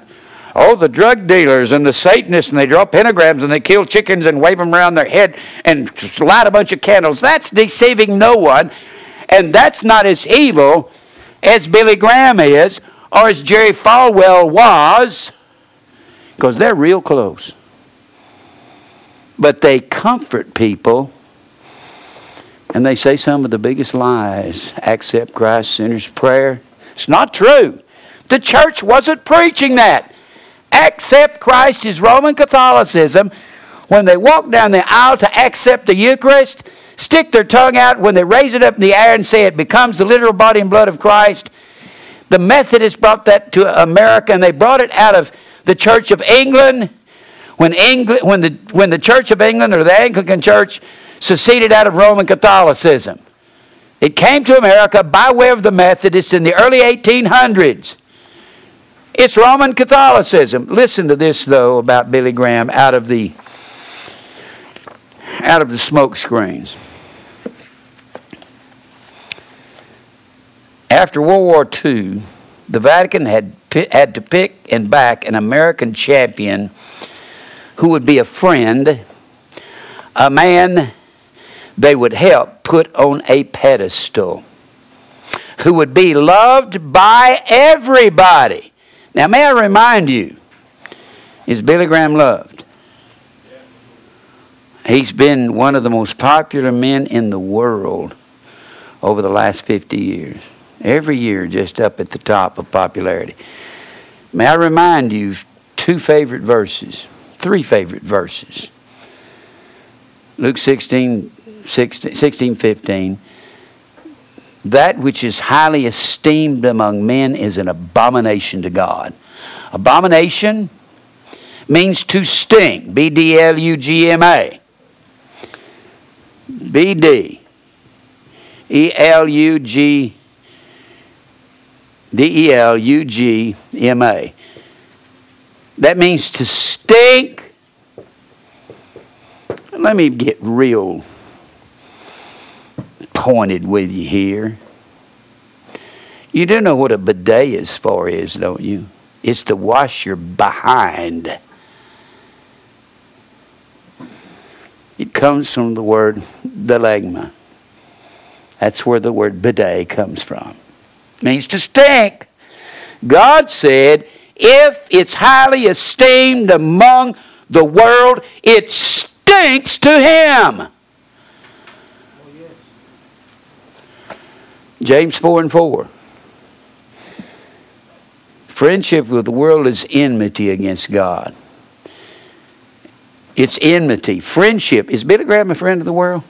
oh, the drug dealers and the Satanists, and they draw pentagrams and they kill chickens and wave them around their head and light a bunch of candles. That's deceiving no one. And that's not as evil as Billy Graham is or as Jerry Falwell was, because they're real close. But they comfort people. And they say some of the biggest lies. Accept Christ's sinner's prayer. It's not true. The church wasn't preaching that. Accept Christ is Roman Catholicism. When they walk down the aisle to accept the Eucharist, stick their tongue out when they raise it up in the air and say it becomes the literal body and blood of Christ. The Methodists brought that to America, and they brought it out of the Church of England. When, Engl- when, the, when the Church of England or the Anglican Church seceded out of Roman Catholicism, it came to America by way of the Methodists in the early eighteen hundreds. It's Roman Catholicism. Listen to this, though, about Billy Graham out of the, out of the smoke screens. After World War Two, the Vatican had, had to pick and back an American champion who would be a friend, a man they would help put on a pedestal, who would be loved by everybody. Now, may I remind you, is Billy Graham loved? He's been one of the most popular men in the world over the last fifty years. Every year, just up at the top of popularity. May I remind you, two favorite verses, three favorite verses. Luke sixteen, sixteen, fifteen. That which is highly esteemed among men is an abomination to God. Abomination means to sting. B D L U G M A. B D E L U G D E L U G M A. That means to stink. Let me get real pointed with you here. You do know what a bidet is for, is, don't you? It's to wash your behind. It comes from the word delegma. That's where the word bidet comes from. It means to stink. God said, if it's highly esteemed among the world, it stinks. Thanks to him. James four and four. Friendship with the world is enmity against God. It's enmity. Friendship. Is Billy Graham a friend of the world?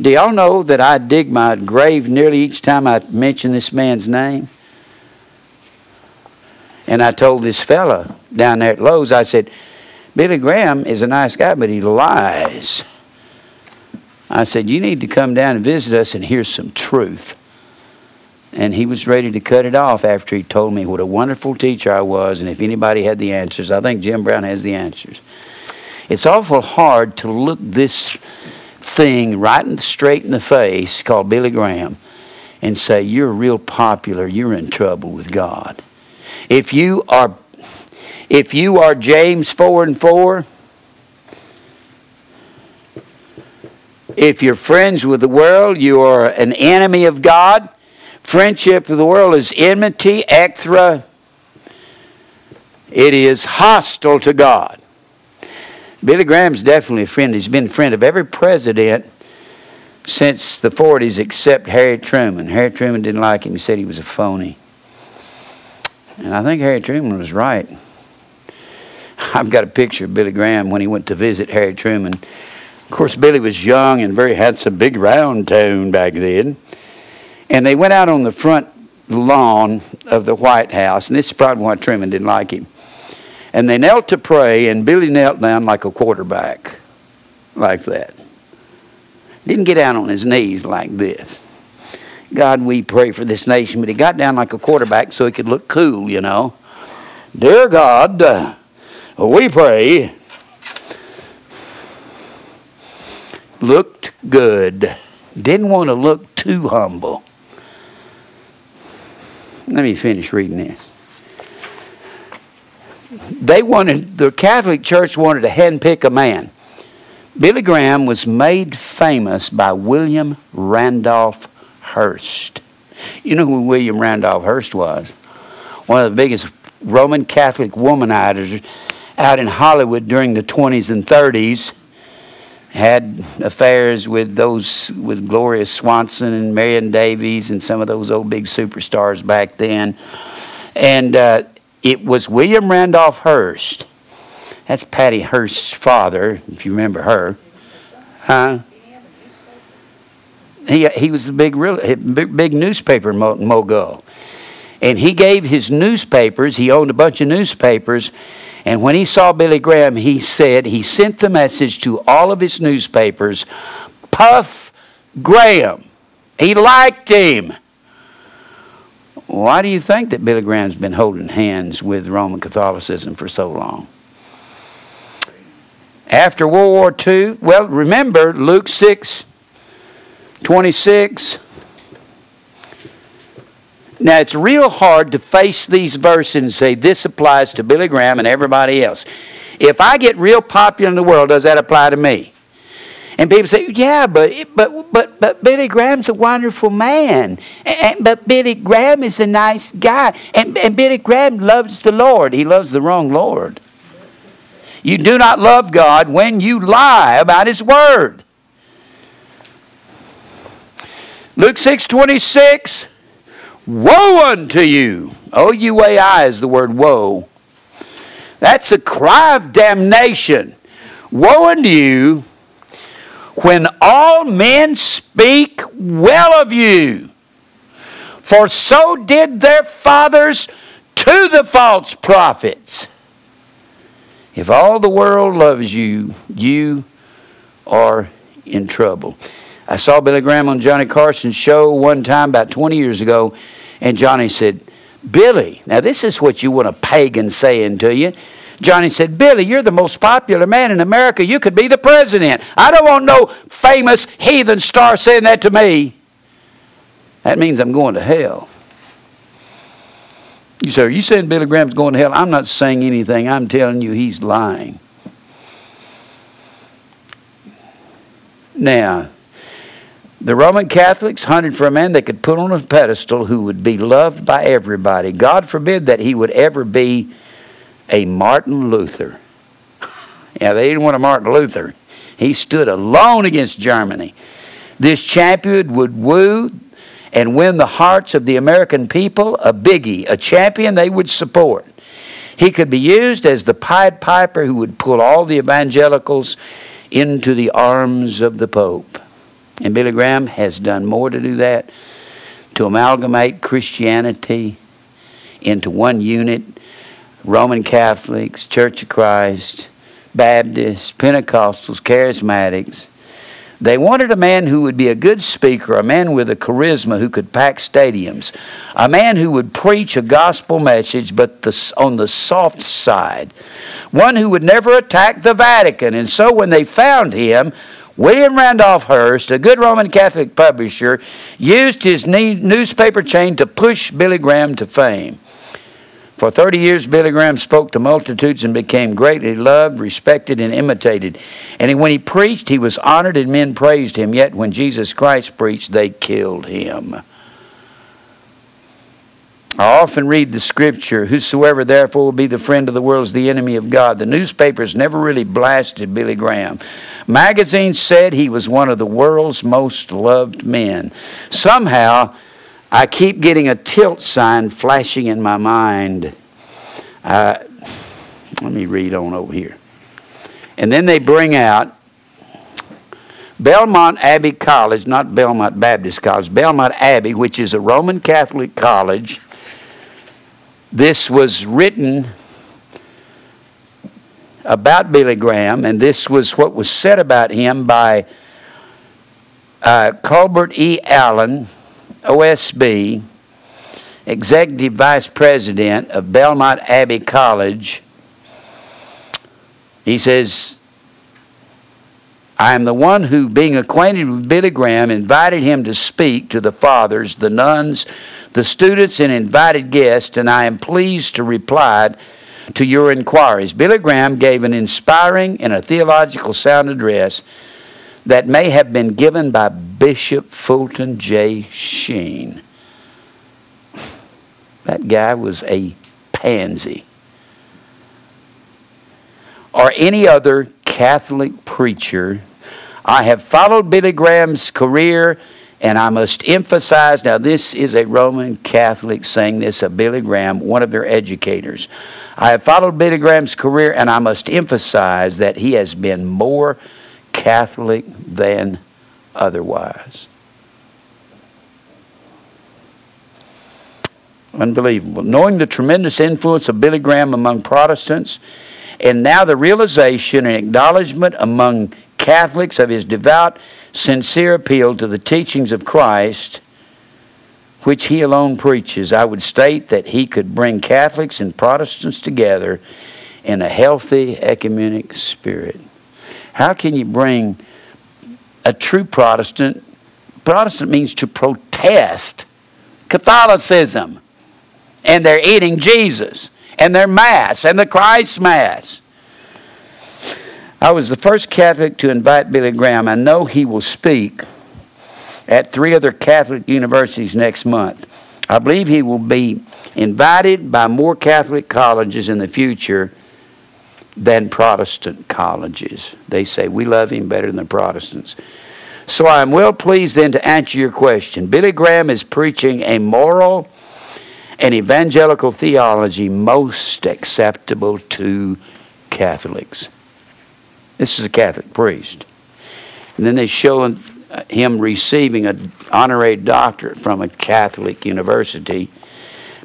Do y'all know that I dig my grave nearly each time I mention this man's name? And I told this fella down there at Lowe's, I said, Billy Graham is a nice guy, but he lies. I said, you need to come down and visit us and hear some truth. And he was ready to cut it off after he told me what a wonderful teacher I was, and if anybody had the answers. I think Jim Brown has the answers. It's awful hard to look this thing right and straight in the face called Billy Graham and say, you're real popular, you're in trouble with God. If you are If you are James four and four, if you're friends with the world, you are an enemy of God. Friendship with the world is enmity, ekthra. It is hostile to God. Billy Graham's definitely a friend. He's been a friend of every president since the forties except Harry Truman. Harry Truman didn't like him. He said he was a phony. And I think Harry Truman was right. I've got a picture of Billy Graham when he went to visit Harry Truman. Of course, Billy was young and very handsome, big round town back then. And they went out on the front lawn of the White House, and this is probably why Truman didn't like him. And they knelt to pray, and Billy knelt down like a quarterback, like that. Didn't get down on his knees like this. God, we pray for this nation, but he got down like a quarterback so he could look cool, you know. Dear God, uh, we pray. Looked good. Didn't want to look too humble. Let me finish reading this. They wanted, the Catholic Church wanted to handpick a man. Billy Graham was made famous by William Randolph Hearst. You know who William Randolph Hearst was? One of the biggest Roman Catholic womanizers out in Hollywood during the twenties and thirties. Had affairs with those, with Gloria Swanson and Marion Davies and some of those old big superstars back then. And uh, it was William Randolph Hearst. That's Patty Hearst's father, if you remember her. Huh? He, he was a big, real, big, big newspaper mogul. And he gave his newspapers, he owned a bunch of newspapers, and when he saw Billy Graham, he said, he sent the message to all of his newspapers, Puff Graham. He liked him. Why do you think that Billy Graham's been holding hands with Roman Catholicism for so long? After World War Two, well, remember Luke six twenty-six. Now, it's real hard to face these verses and say, this applies to Billy Graham and everybody else. If I get real popular in the world, does that apply to me? And people say, yeah, but but but, but Billy Graham's a wonderful man. And, but Billy Graham is a nice guy. And, and Billy Graham loves the Lord. He loves the wrong Lord. You do not love God when you lie about His Word. Luke six twenty-six. Woe unto you. O U A I is the word woe. That's a cry of damnation. Woe unto you when all men speak well of you. For so did their fathers to the false prophets. If all the world loves you, you are in trouble. I saw Billy Graham on Johnny Carson's show one time about twenty years ago. And Johnny said, Billy, now this is what you want a pagan saying to you. Johnny said, Billy, you're the most popular man in America. You could be the president. I don't want no famous heathen star saying that to me. That means I'm going to hell. You say, are you saying Billy Graham's going to hell? I'm not saying anything. I'm telling you he's lying. Now, the Roman Catholics hunted for a man they could put on a pedestal who would be loved by everybody. God forbid that he would ever be a Martin Luther. Yeah, they didn't want a Martin Luther. He stood alone against Germany. This champion would woo and win the hearts of the American people, a biggie, a champion they would support. He could be used as the Pied Piper who would pull all the evangelicals into the arms of the Pope. And Billy Graham has done more to do that, to amalgamate Christianity into one unit, Roman Catholics, Church of Christ, Baptists, Pentecostals, Charismatics. They wanted a man who would be a good speaker, a man with a charisma who could pack stadiums, a man who would preach a gospel message but the, on the soft side, one who would never attack the Vatican. And so when they found him, William Randolph Hearst, a good Roman Catholic publisher, used his newspaper chain to push Billy Graham to fame. For thirty years Billy Graham spoke to multitudes and became greatly loved, respected, and imitated. And when he preached, he was honored and men praised him. Yet when Jesus Christ preached, they killed him. I often read the scripture, whosoever therefore will be the friend of the world is the enemy of God. The newspapers never really blasted Billy Graham. Magazines said he was one of the world's most loved men. Somehow, I keep getting a tilt sign flashing in my mind. Uh, let me read on over here. And then they bring out Belmont Abbey College, not Belmont Baptist College, Belmont Abbey, which is a Roman Catholic college. This was written about Billy Graham, and this was what was said about him by uh, Colbert E. Allen, O S B, Executive Vice President of Belmont Abbey College. He says, I am the one who, being acquainted with Billy Graham, invited him to speak to the fathers, the nuns, the students, and invited guests, and I am pleased to reply to your inquiries. Billy Graham gave an inspiring and a theological sound address that may have been given by Bishop Fulton J. Sheen. That guy was a pansy. Or any other Catholic preacher. I have followed Billy Graham's career, and I must emphasize, now this is a Roman Catholic saying this of Billy Graham, one of their educators. I have followed Billy Graham's career, and I must emphasize that he has been more Catholic than otherwise. Unbelievable. Knowing the tremendous influence of Billy Graham among Protestants, and now the realization and acknowledgement among Catholics of his devout, sincere appeal to the teachings of Christ, which he alone preaches, I would state that he could bring Catholics and Protestants together in a healthy ecumenic spirit. How can you bring a true Protestant? Protestant means to protest Catholicism. And they're eating Jesus. And their Mass. And the Christ Mass. I was the first Catholic to invite Billy Graham. I know he will speak at three other Catholic universities next month. I believe he will be invited by more Catholic colleges in the future than Protestant colleges. They say, we love him better than the Protestants. So I am well pleased then to answer your question. Billy Graham is preaching a moral and evangelical theology most acceptable to Catholics. This is a Catholic priest. And then they show him receiving an honorary doctorate from a Catholic university.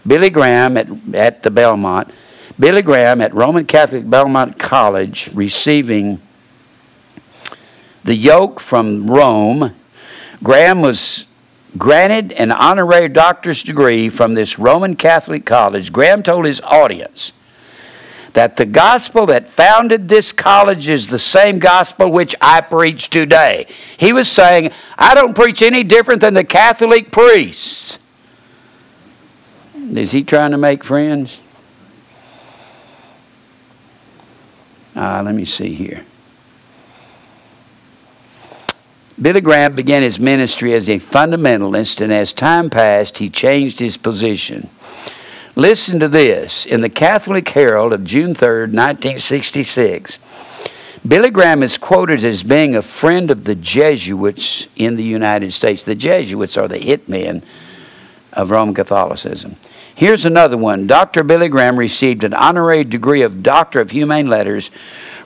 Billy Graham at, at the Belmont Billy Graham at Roman Catholic Belmont College receiving the yoke from Rome. Graham was granted an honorary doctor's degree from this Roman Catholic college. Graham told his audience that the gospel that founded this college is the same gospel which I preach today. He was saying, I don't preach any different than the Catholic priests. Is he trying to make friends? Uh, let me see here. Billy Graham began his ministry as a fundamentalist, and as time passed, he changed his position. Listen to this. In the Catholic Herald of June third, nineteen sixty-six, Billy Graham is quoted as being a friend of the Jesuits in the United States. The Jesuits are the hitmen of Roman Catholicism. Here's another one. Doctor Billy Graham received an honorary degree of Doctor of Humane Letters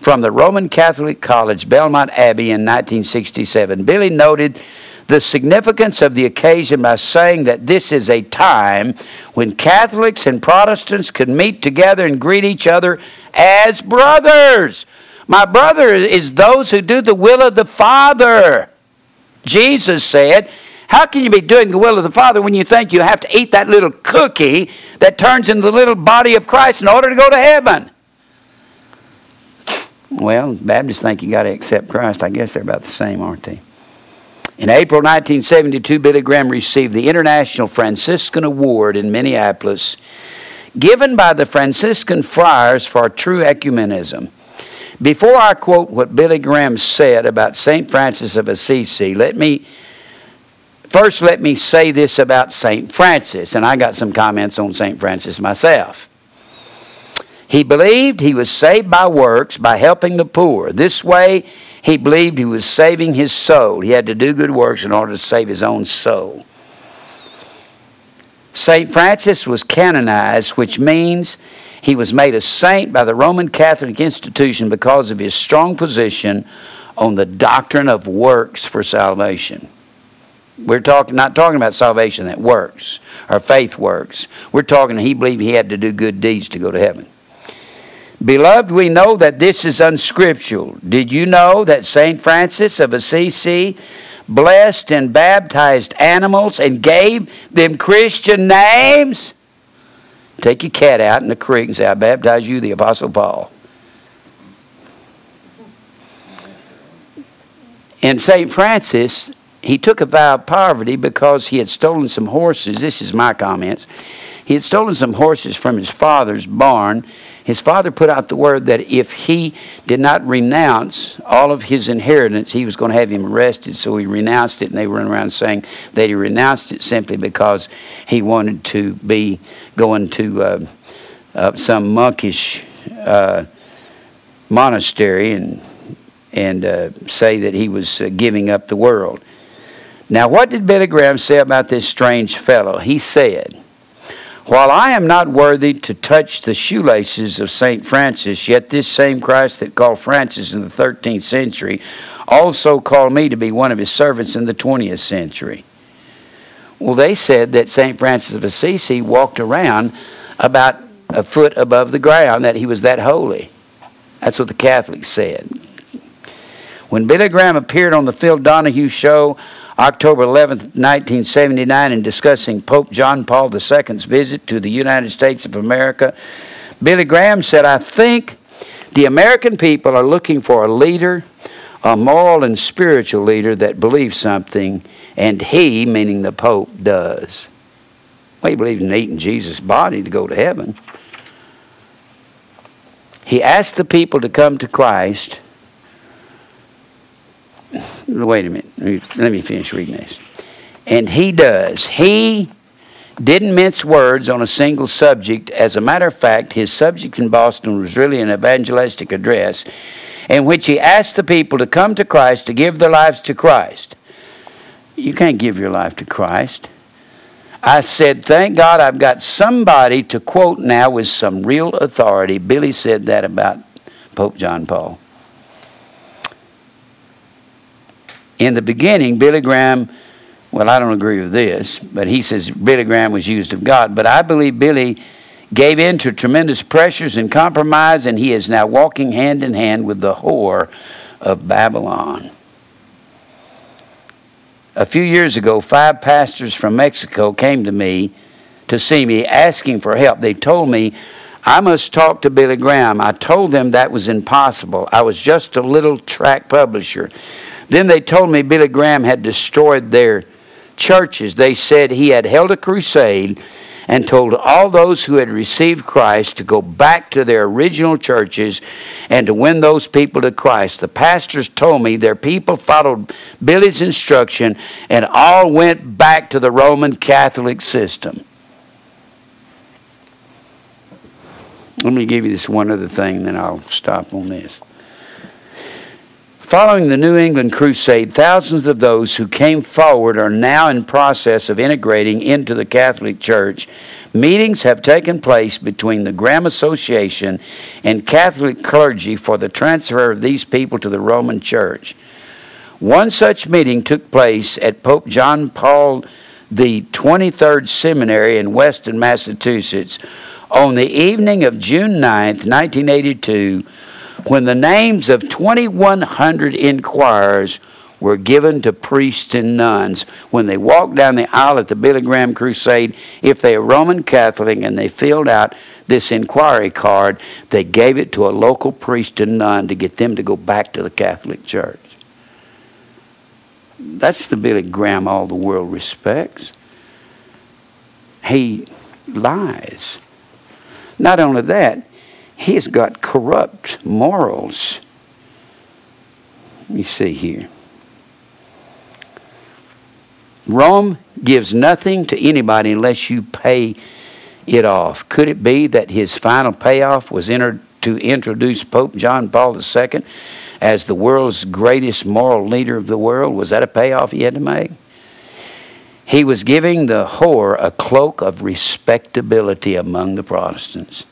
from the Roman Catholic College, Belmont Abbey, in nineteen sixty-seven. Billy noted the significance of the occasion by saying that this is a time when Catholics and Protestants could meet together and greet each other as brothers. My brother is those who do the will of the Father. Jesus said, how can you be doing the will of the Father when you think you have to eat that little cookie that turns into the little body of Christ in order to go to heaven? Well, Baptists think you got to accept Christ. I guess they're about the same, aren't they? In April nineteen seventy-two, Billy Graham received the International Franciscan Award in Minneapolis, given by the Franciscan friars for true ecumenism. Before I quote what Billy Graham said about Saint Francis of Assisi, let me first let me say this about Saint Francis, and I got some comments on Saint Francis myself. He believed he was saved by works, by helping the poor. This way, he believed he was saving his soul. He had to do good works in order to save his own soul. Saint Francis was canonized, which means he was made a saint by the Roman Catholic institution because of his strong position on the doctrine of works for salvation. We're talking, not talking about salvation that works, or faith works. We're talking he believed he had to do good deeds to go to heaven. Beloved, we know that this is unscriptural. Did you know that Saint Francis of Assisi blessed and baptized animals and gave them Christian names? Take your cat out in the creek and say, I baptize you, the Apostle Paul. And Saint Francis, he took a vow of poverty because he had stolen some horses. This is my comments. He had stolen some horses from his father's barn. His father put out the word that if he did not renounce all of his inheritance, he was going to have him arrested. So he renounced it, and they were around saying that he renounced it simply because he wanted to be going to uh, uh, some monkish uh, monastery and, and uh, say that he was uh, giving up the world. Now, what did Billy Graham say about this strange fellow? He said, while I am not worthy to touch the shoelaces of Saint Francis, yet this same Christ that called Francis in the thirteenth century also called me to be one of his servants in the twentieth century. Well, they said that Saint Francis of Assisi walked around about a foot above the ground, that he was that holy. That's what the Catholics said. When Billy Graham appeared on the Phil Donahue Show, October eleventh, nineteen seventy-nine, in discussing Pope John Paul the Second's visit to the United States of America, Billy Graham said, I think the American people are looking for a leader, a moral and spiritual leader that believes something, and he, meaning the Pope, does. Well, he believed in eating Jesus' body to go to heaven. He asked the people to come to Christ. Wait a minute. Let me, let me finish reading this. And he does. He didn't mince words on a single subject. As a matter of fact, his subject in Boston was really an evangelistic address in which he asked the people to come to Christ, to give their lives to Christ. You can't give your life to Christ. I said, thank God I've got somebody to quote now with some real authority. Billy said that about Pope John Paul. In the beginning, Billy Graham, well, I don't agree with this, but he says Billy Graham was used of God. But I believe Billy gave in to tremendous pressures and compromise, and he is now walking hand in hand with the whore of Babylon. A few years ago, five pastors from Mexico came to me to see me asking for help. They told me, I must talk to Billy Graham. I told them that was impossible. I was just a little tract publisher. Then they told me Billy Graham had destroyed their churches. They said he had held a crusade and told all those who had received Christ to go back to their original churches and to win those people to Christ. The pastors told me their people followed Billy's instruction and all went back to the Roman Catholic system. Let me give you this one other thing, then I'll stop on this. Following the New England Crusade, thousands of those who came forward are now in process of integrating into the Catholic Church. Meetings have taken place between the Graham Association and Catholic clergy for the transfer of these people to the Roman Church. One such meeting took place at Pope John Paul the twenty-third Seminary in Weston, Massachusetts, on the evening of June ninth, nineteen eighty-two, when the names of twenty-one hundred inquirers were given to priests and nuns. When they walked down the aisle at the Billy Graham Crusade, if they were Roman Catholic and they filled out this inquiry card, they gave it to a local priest and nun to get them to go back to the Catholic Church. That's the Billy Graham all the world respects. He lies. Not only that, he's got corrupt morals. You see here. Rome gives nothing to anybody unless you pay it off. Could it be that his final payoff was entered to introduce Pope John Paul the Second as the world's greatest moral leader of the world? Was that a payoff he had to make? He was giving the whore a cloak of respectability among the Protestants.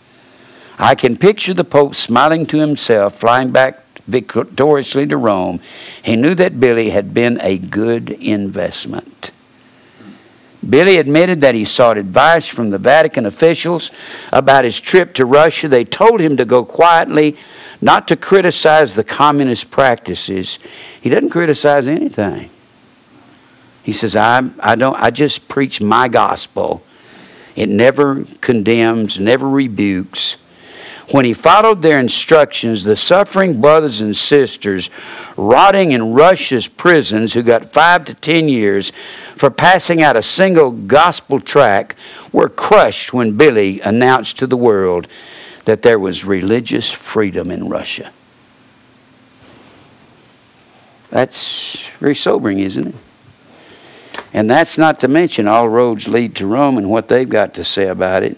I can picture the Pope smiling to himself, flying back victoriously to Rome. He knew that Billy had been a good investment. Billy admitted that he sought advice from the Vatican officials about his trip to Russia. They told him to go quietly, not to criticize the communist practices. He doesn't criticize anything. He says, I, I, don't, I just preach my gospel. It never condemns, never rebukes. When he followed their instructions, the suffering brothers and sisters rotting in Russia's prisons who got five to ten years for passing out a single gospel tract were crushed when Billy announced to the world that there was religious freedom in Russia. That's very sobering, isn't it? And that's not to mention all roads lead to Rome and what they've got to say about it.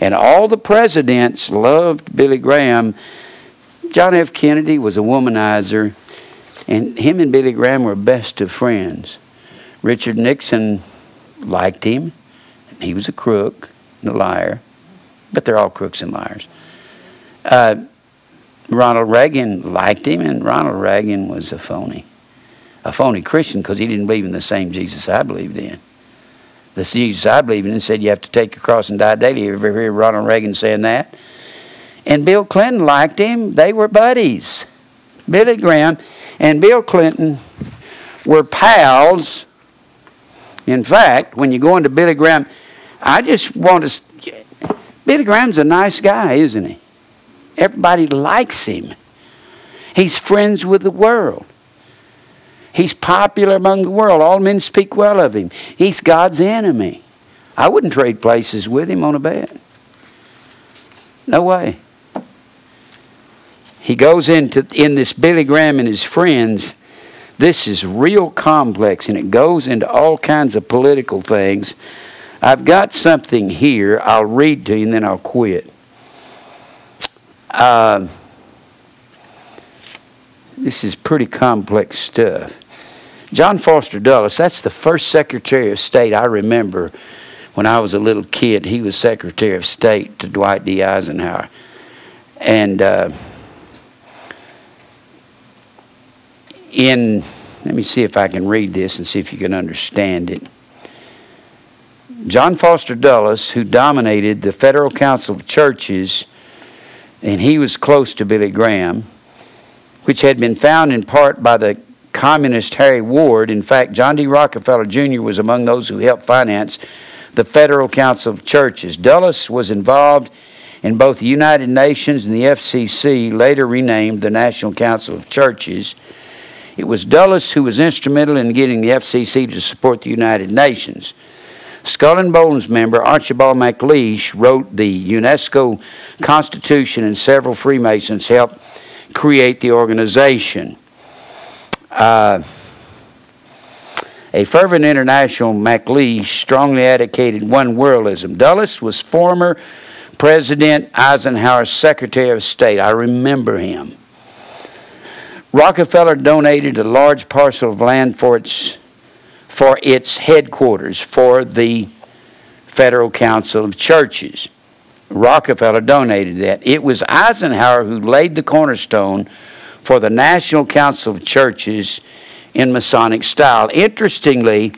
And all the presidents loved Billy Graham. John F. Kennedy was a womanizer, and him and Billy Graham were best of friends. Richard Nixon liked him. He was a crook and a liar, but they're all crooks and liars. Uh, Ronald Reagan liked him, and Ronald Reagan was a phony. A phony Christian because he didn't believe in the same Jesus I believed in. The Jesus I believed in said you have to take your cross and die daily. You ever hear Ronald Reagan saying that? And Bill Clinton liked him. They were buddies. Billy Graham and Bill Clinton were pals. In fact, when you go into Billy Graham, I just want to... Billy Graham's a nice guy, isn't he? Everybody likes him. He's friends with the world. He's popular among the world. All men speak well of him. He's God's enemy. I wouldn't trade places with him on a bed. No way. He goes into in this Billy Graham and his friends. This is real complex, and it goes into all kinds of political things. I've got something here I'll read to you, and then I'll quit. Uh, this is pretty complex stuff. John Foster Dulles, that's the first Secretary of State I remember when I was a little kid. He was Secretary of State to Dwight D. Eisenhower. And uh, in, let me see if I can read this and see if you can understand it. John Foster Dulles, who dominated the Federal Council of Churches, and he was close to Billy Graham, which had been found in part by the communist Harry Ward. In fact, John D. Rockefeller Junior was among those who helped finance the Federal Council of Churches. Dulles was involved in both the United Nations and the F C C, later renamed the National Council of Churches. It was Dulles who was instrumental in getting the F C C to support the United Nations. Skull and Bones member Archibald MacLeish wrote the UNESCO Constitution, and several Freemasons helped create the organization. Uh, a fervent international, MacLeish strongly advocated one worldism. Dulles was former President Eisenhower's Secretary of State. I remember him. Rockefeller donated a large parcel of land for its, for its headquarters for the Federal Council of Churches. Rockefeller donated that. It was Eisenhower who laid the cornerstone for the National Council of Churches in Masonic style. Interestingly,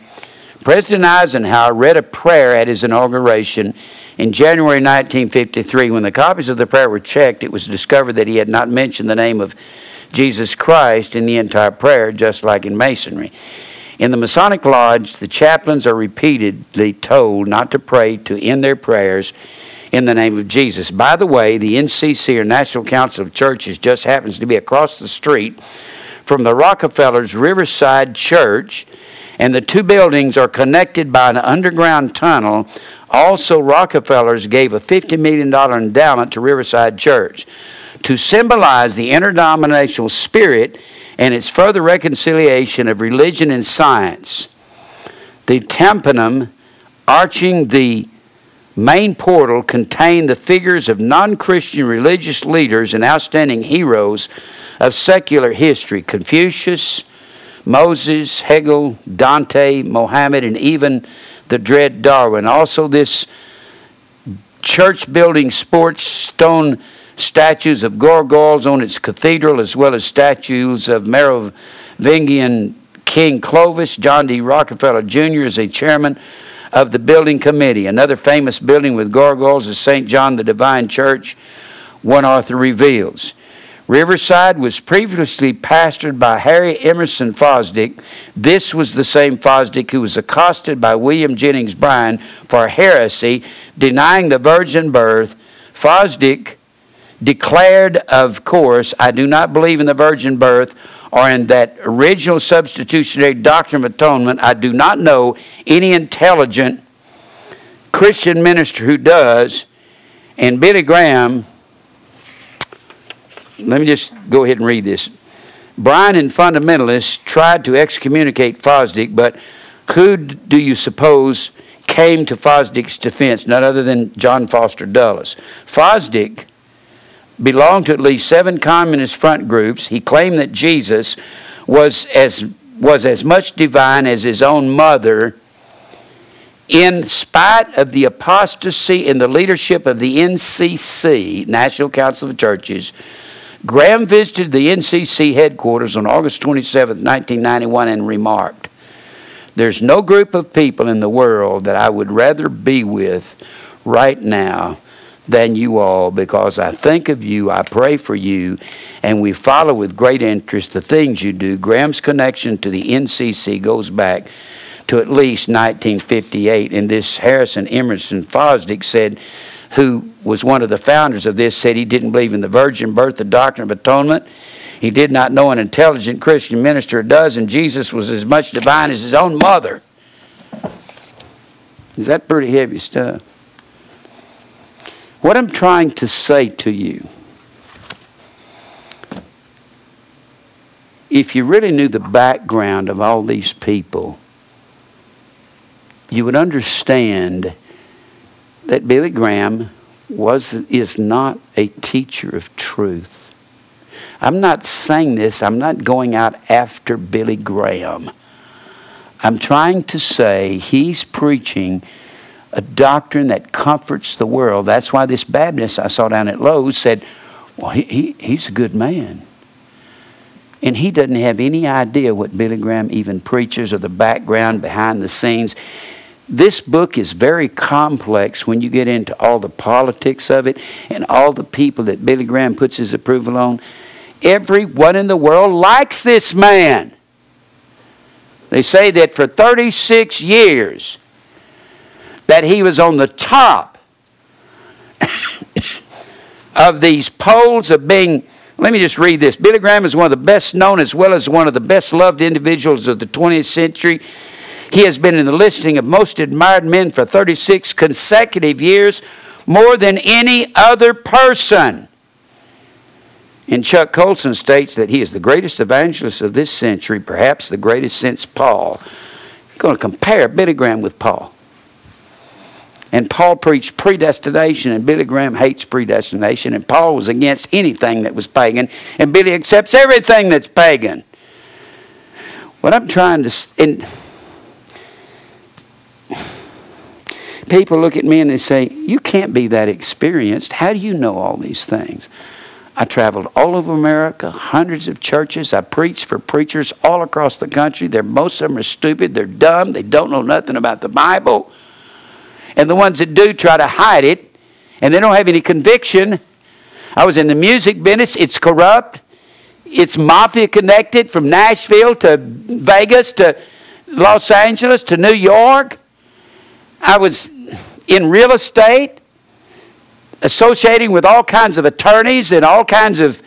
President Eisenhower read a prayer at his inauguration in January nineteen fifty-three. When the copies of the prayer were checked, it was discovered that he had not mentioned the name of Jesus Christ in the entire prayer, just like in Masonry. In the Masonic Lodge, the chaplains are repeatedly told not to pray to end their prayers in the name of Jesus. By the way, the N C C, or National Council of Churches, just happens to be across the street from the Rockefellers' Riverside Church, and the two buildings are connected by an underground tunnel Also, Rockefellers gave a fifty million dollars endowment to Riverside Church to symbolize the interdenominational spirit and its further reconciliation of religion and science. The tympanum arching the main portal contained the figures of non-Christian religious leaders and outstanding heroes of secular history: Confucius, Moses, Hegel, Dante, Mohammed, and even the dread Darwin. Also, this church building sports stone statues of gargoyles on its cathedral, as well as statues of Merovingian King Clovis. John D. Rockefeller Junior is a chairman of the building committee. Another famous building with gargoyles is Saint John the Divine Church, one author reveals. Riverside was previously pastored by Harry Emerson Fosdick. This was the same Fosdick who was accosted by William Jennings Bryan for heresy, denying the virgin birth. Fosdick declared, of course, "I do not believe in the virgin birth or in that original substitutionary doctrine of atonement. I do not know any intelligent Christian minister who does." And Billy Graham, let me just go ahead and read this. Bryan and fundamentalists tried to excommunicate Fosdick, but who do you suppose came to Fosdick's defense? None other than John Foster Dulles. Fosdick belonged to at least seven communist front groups. He claimed that Jesus was as, was as much divine as his own mother. In spite of the apostasy in the leadership of the N C C, National Council of Churches, Graham visited the N C C headquarters on August twenty-seventh, nineteen ninety-one, and remarked, "There's no group of people in the world that I would rather be with right now than you all, because I think of you, I pray for you, and we follow with great interest the things you do." Graham's connection to the N C C goes back to at least nineteen fifty-eight, and this Harrison Emerson Fosdick said, who was one of the founders of this, said he didn't believe in the virgin birth, the doctrine of atonement. He did not know an intelligent Christian minister does, and Jesus was as much divine as his own mother. Is that pretty heavy stuff? What I'm trying to say to you, if you really knew the background of all these people, you would understand that Billy Graham was, is not a teacher of truth. I'm not saying this. I'm not going out after Billy Graham. I'm trying to say he's preaching a doctrine that comforts the world. That's why this Baptist I saw down at Lowe's said, well, he, he, he's a good man. And he doesn't have any idea what Billy Graham even preaches or the background behind the scenes. This book is very complex when you get into all the politics of it and all the people that Billy Graham puts his approval on. Everyone in the world likes this man. They say that for thirty-six years that he was on the top of these polls of being... Let me just read this. Billy Graham is one of the best known as well as one of the best loved individuals of the twentieth century. He has been in the listing of most admired men for thirty-six consecutive years, more than any other person. And Chuck Colson states that he is the greatest evangelist of this century, perhaps the greatest since Paul. I'm going to compare Billy Graham with Paul. And Paul preached predestination, and Billy Graham hates predestination, and Paul was against anything that was pagan, and Billy accepts everything that's pagan. What I'm trying to... And people look at me and they say, you can't be that experienced. How do you know all these things? I traveled all over America, hundreds of churches. I preached for preachers all across the country. They're, most of them are stupid. They're dumb. They don't know nothing about the Bible. And the ones that do try to hide it, and they don't have any conviction. I was in the music business. It's corrupt. It's mafia connected from Nashville to Vegas to Los Angeles to New York. I was in real estate, associating with all kinds of attorneys and all kinds of...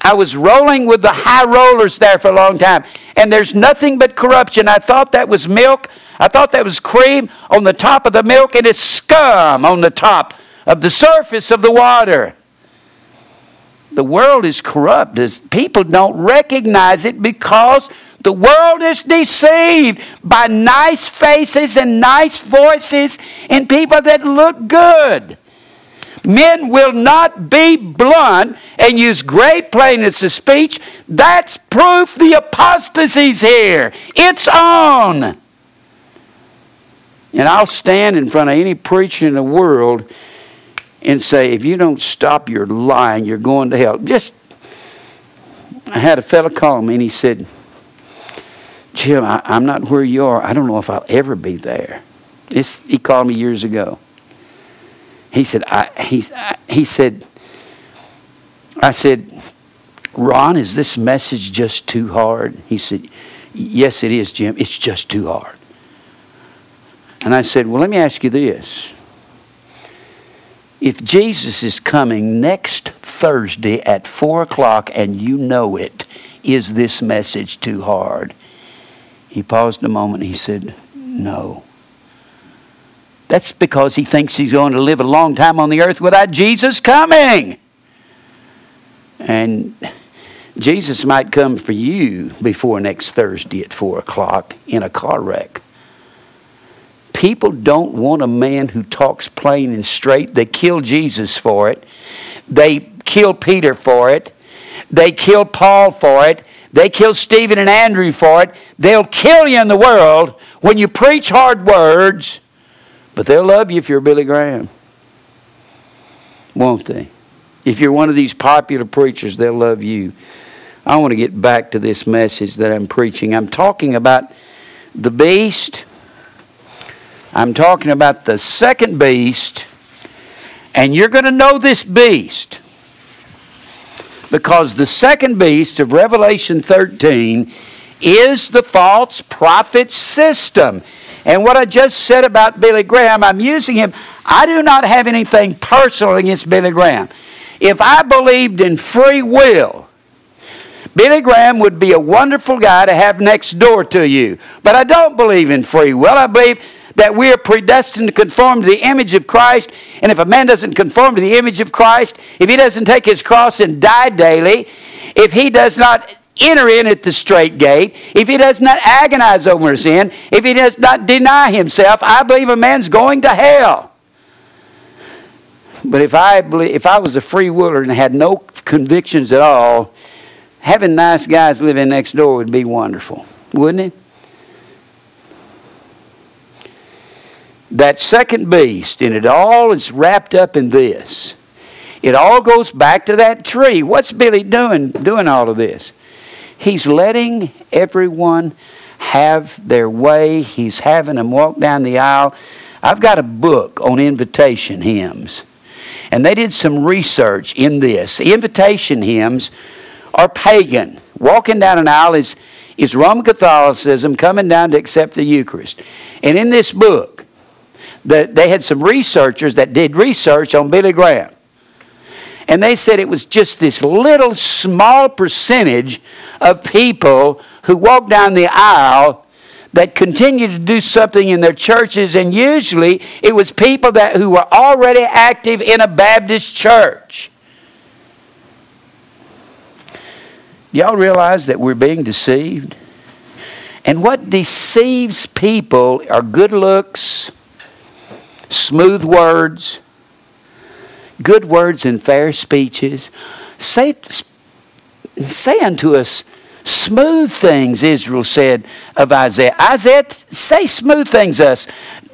I was rolling with the high rollers there for a long time. And there's nothing but corruption. I thought that was milk. I thought that was cream on the top of the milk, and it's scum on the top of the surface of the water. The world is corrupt. People don't recognize it because the world is deceived by nice faces and nice voices and people that look good. Men will not be blunt and use great plainness of speech. That's proof the apostasy's here. It's on. And I'll stand in front of any preacher in the world and say, if you don't stop your lying, you're going to hell. Just, I had a fellow call me and he said, Jim, I, I'm not where you are. I don't know if I'll ever be there. It's, he called me years ago. He said, I, he, I, he said, I said, Ron, is this message just too hard? He said, yes, it is, Jim. It's just too hard. And I said, well, let me ask you this. If Jesus is coming next Thursday at four o'clock and you know it, is this message too hard? He paused a moment and he said, no. That's because he thinks he's going to live a long time on the earth without Jesus coming. And Jesus might come for you before next Thursday at four o'clock in a car wreck. People don't want a man who talks plain and straight. They kill Jesus for it. They kill Peter for it. They kill Paul for it. They kill Stephen and Andrew for it. They'll kill you in the world when you preach hard words, but they'll love you if you're Billy Graham. Won't they? If you're one of these popular preachers, they'll love you. I want to get back to this message that I'm preaching. I'm talking about the beast. I'm talking about the second beast, and you're going to know this beast because the second beast of Revelation thirteen is the false prophet system. And what I just said about Billy Graham, I'm using him. I do not have anything personal against Billy Graham. If I believed in free will, Billy Graham would be a wonderful guy to have next door to you. But I don't believe in free will. I believe that we are predestined to conform to the image of Christ. And if a man doesn't conform to the image of Christ, if he doesn't take his cross and die daily, if he does not enter in at the straight gate, if he does not agonize over sin, if he does not deny himself, I believe a man's going to hell. But if I, believe, if I was a free willer and had no convictions at all, having nice guys living next door would be wonderful, wouldn't it? That second beast, and it all is wrapped up in this. It all goes back to that tree. What's Billy doing, doing all of this? He's letting everyone have their way. He's having them walk down the aisle. I've got a book on invitation hymns, and they did some research in this. Invitation hymns are pagan. Walking down an aisle is, is Roman Catholicism coming down to accept the Eucharist. And in this book, The, they had some researchers that did research on Billy Graham. And they said it was just this little small percentage of people who walked down the aisle that continued to do something in their churches. And usually it was people that, who were already active in a Baptist church. Y'all realize that we're being deceived? And what deceives people are good looks, smooth words, good words and fair speeches. Say, say unto us smooth things, Israel said of Isaiah. Isaiah, say smooth things to us.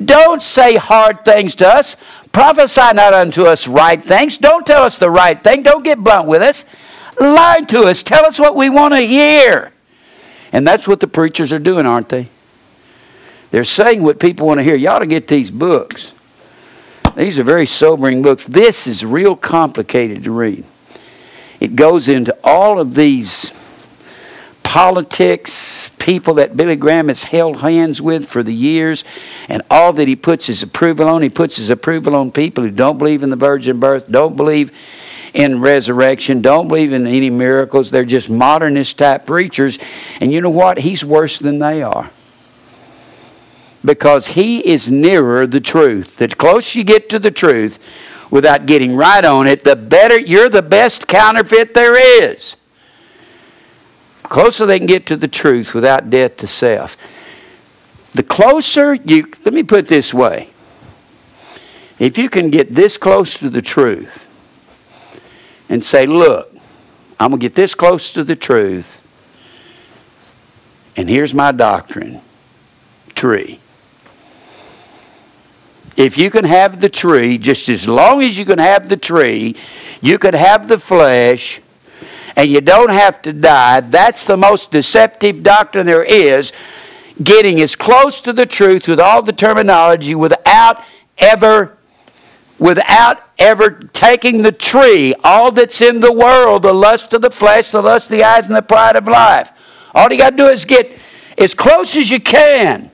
Don't say hard things to us. Prophesy not unto us right things. Don't tell us the right thing. Don't get blunt with us. Lie to us. Tell us what we want to hear. And that's what the preachers are doing, aren't they? They're saying what people want to hear. You ought to get these books. These are very sobering books. This is real complicated to read. It goes into all of these politics, people that Billy Graham has held hands with for the years, and all that he puts his approval on. He puts his approval on people who don't believe in the virgin birth, don't believe in resurrection, don't believe in any miracles. They're just modernist type preachers. And you know what? He's worse than they are. because he is nearer the truth. The closer you get to the truth without getting right on it, the better, you're the best counterfeit there is. The closer they can get to the truth without death to self. The closer you, let me put it this way. If you can get this close to the truth and say, look, I'm going to get this close to the truth, and here's my doctrine tree. If you can have the tree, just as long as you can have the tree, you can have the flesh, and you don't have to die. That's the most deceptive doctrine there is, getting as close to the truth with all the terminology without ever without ever taking the tree, all that's in the world, the lust of the flesh, the lust of the eyes, and the pride of life. All you got to do is get as close as you can.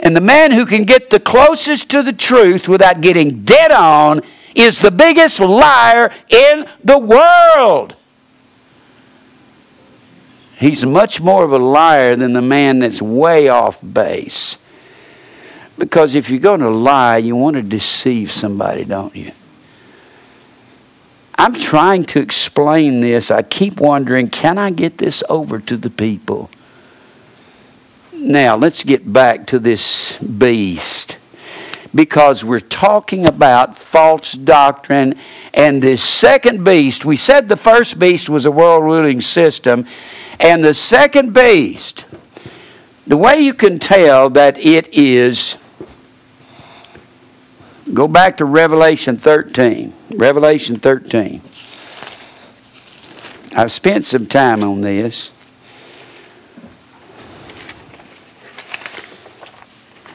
And the man who can get the closest to the truth without getting dead on is the biggest liar in the world. He's much more of a liar than the man that's way off base. Because if you're going to lie, you want to deceive somebody, don't you? I'm trying to explain this. I keep wondering, can I get this over to the people? Now, let's get back to this beast. Because we're talking about false doctrine and this second beast. We said the first beast was a world-ruling system. And the second beast, the way you can tell that it is... Go back to Revelation thirteen. Revelation thirteen. I've spent some time on this.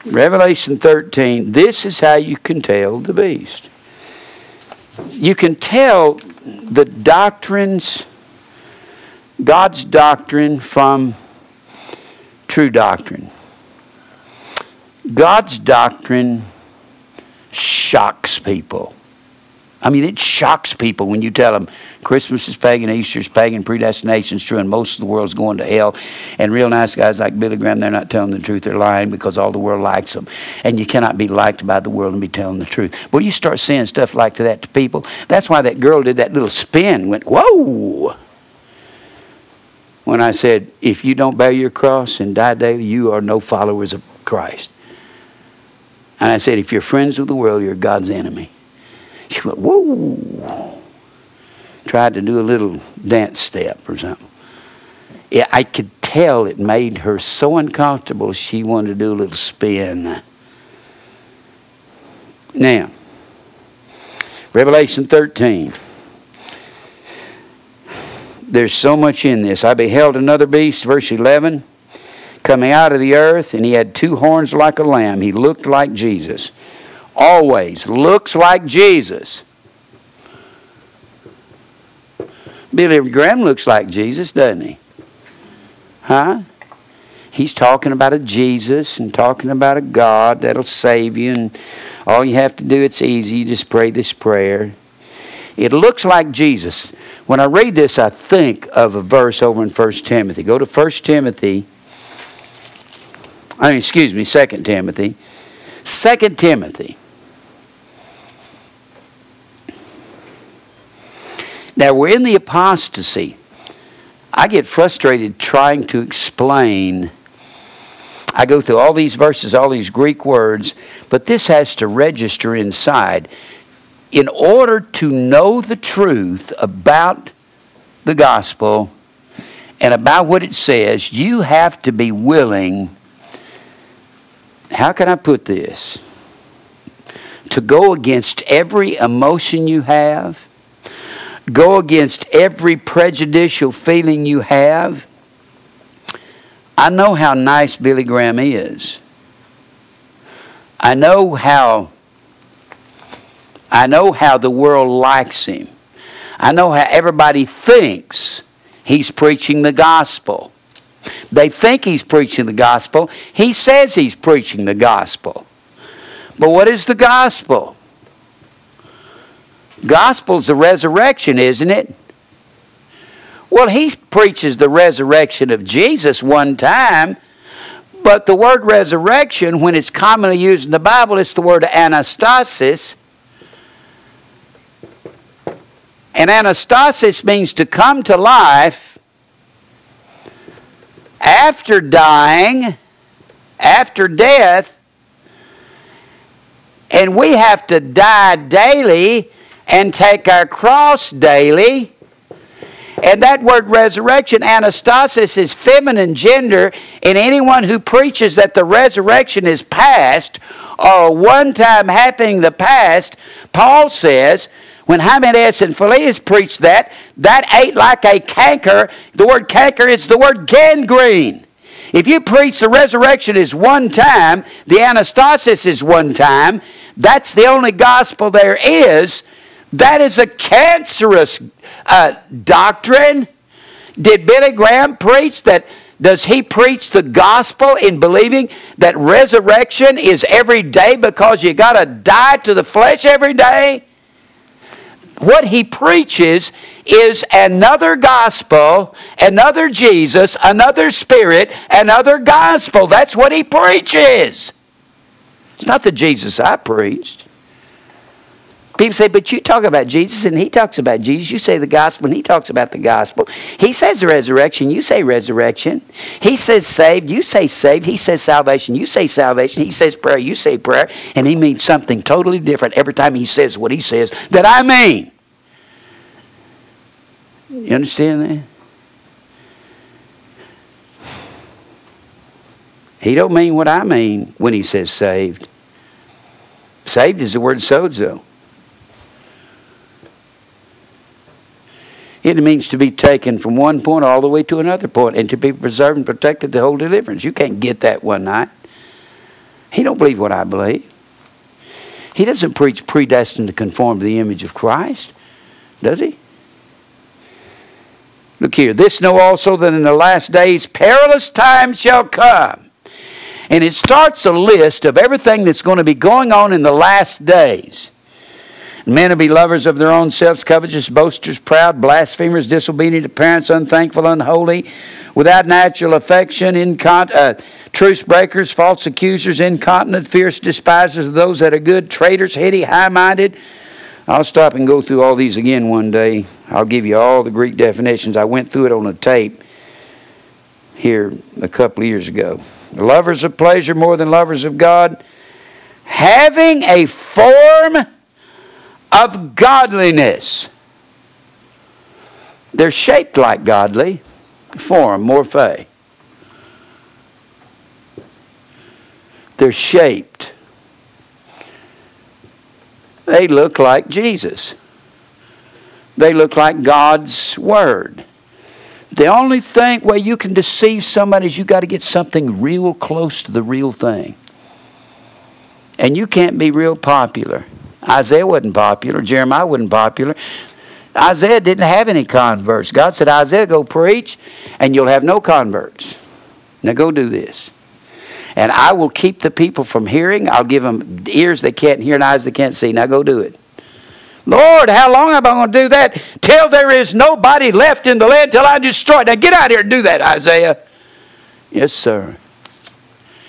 Revelation thirteen. This is how you can tell the beast. You can tell the doctrines, God's doctrine from true doctrine. God's doctrine shocks people. I mean, it shocks people when you tell them Christmas is pagan, Easter is pagan, predestination is true, and most of the world's going to hell. And real nice guys like Billy Graham, they're not telling the truth. They're lying because all the world likes them. And you cannot be liked by the world and be telling the truth. Well, you start saying stuff like that to people. That's why that girl did that little spin, went, whoa! When I said, if you don't bear your cross and die daily, you are no followers of Christ. And I said, if you're friends with the world, you're God's enemy. She went, whoa. Tried to do a little dance step or something. Yeah, I could tell it made her so uncomfortable she wanted to do a little spin. Now, Revelation thirteen. There's so much in this. I beheld another beast, verse eleven. Coming out of the earth, and he had two horns like a lamb. He looked like Jesus. Always looks like Jesus. Billy Graham looks like Jesus, doesn't he? Huh? He's talking about a Jesus and talking about a God that'll save you, and all you have to do, it's easy. You just pray this prayer. It looks like Jesus. When I read this, I think of a verse over in First Timothy. Go to First Timothy. I mean, excuse me, Second Timothy. Second Timothy. Now, we're in the apostasy. I get frustrated trying to explain. I go through all these verses, all these Greek words, but this has to register inside. In order to know the truth about the gospel and about what it says, you have to be willing to... How can I put this? To go against every emotion you have, go against every prejudicial feeling you have. I know how nice Billy Graham is. I know how I know how the world likes him. I know how everybody thinks he's preaching the gospel. They think he's preaching the gospel. He says he's preaching the gospel. But what is the gospel? Gospel's the resurrection, isn't it? Well, he preaches the resurrection of Jesus one time, But the word resurrection, when it's commonly used in the Bible, it's the word anastasis. And anastasis means to come to life after dying, after death. And we have to die daily and take our cross daily. And that word resurrection, anastasis, is feminine gender, and anyone who preaches that the resurrection is past or a one-time happening in the past, Paul says, when Hymenaeus and Philetus preached that, that ate like a canker. The word canker is the word gangrene. If you preach the resurrection is one time, the anastasis is one time, that's the only gospel there is, that is a cancerous uh, doctrine. Did Billy Graham preach that? Does he preach the gospel in believing that resurrection is every day because you got to die to the flesh every day? What he preaches is another gospel, another Jesus, another spirit, another gospel. That's what he preaches. It's not the Jesus I preached. People say, but you talk about Jesus and he talks about Jesus. You say the gospel and he talks about the gospel. He says the resurrection, you say resurrection. He says saved, you say saved. He says salvation, you say salvation. He says prayer, you say prayer. And he means something totally different every time he says what he says that I mean. You understand that? He don't mean what I mean when he says saved. Saved is the word sozo. It means to be taken from one point all the way to another point and to be preserved and protected the whole deliverance. You can't get that one night. He don't believe what I believe. He doesn't preach predestined to conform to the image of Christ, does he? Look here. This know also that in the last days perilous times shall come. And it starts a list of everything that's going to be going on in the last days. Men will be lovers of their own selves, covetous, boasters, proud, blasphemers, disobedient to parents, unthankful, unholy, without natural affection, incont uh, truce breakers, false accusers, incontinent, fierce despisers of those that are good, traitors, heady, high-minded. I'll stop and go through all these again one day. I'll give you all the Greek definitions. I went through it on a tape here a couple of years ago. Lovers of pleasure more than lovers of God, having a form of godliness. They're shaped like godly. Form, morphe. They're shaped. They look like Jesus. They look like God's Word. The only thing where you can deceive somebody is you got to get something real close to the real thing. And you can't be real popular. Isaiah wasn't popular. Jeremiah wasn't popular. Isaiah didn't have any converts. God said, Isaiah, go preach, and you'll have no converts. Now go do this. And I will keep the people from hearing. I'll give them ears they can't hear and eyes they can't see. Now go do it. Lord, how long am I going to do that? Till there is nobody left in the land, till I destroy it. Now get out here and do that, Isaiah. Yes, sir.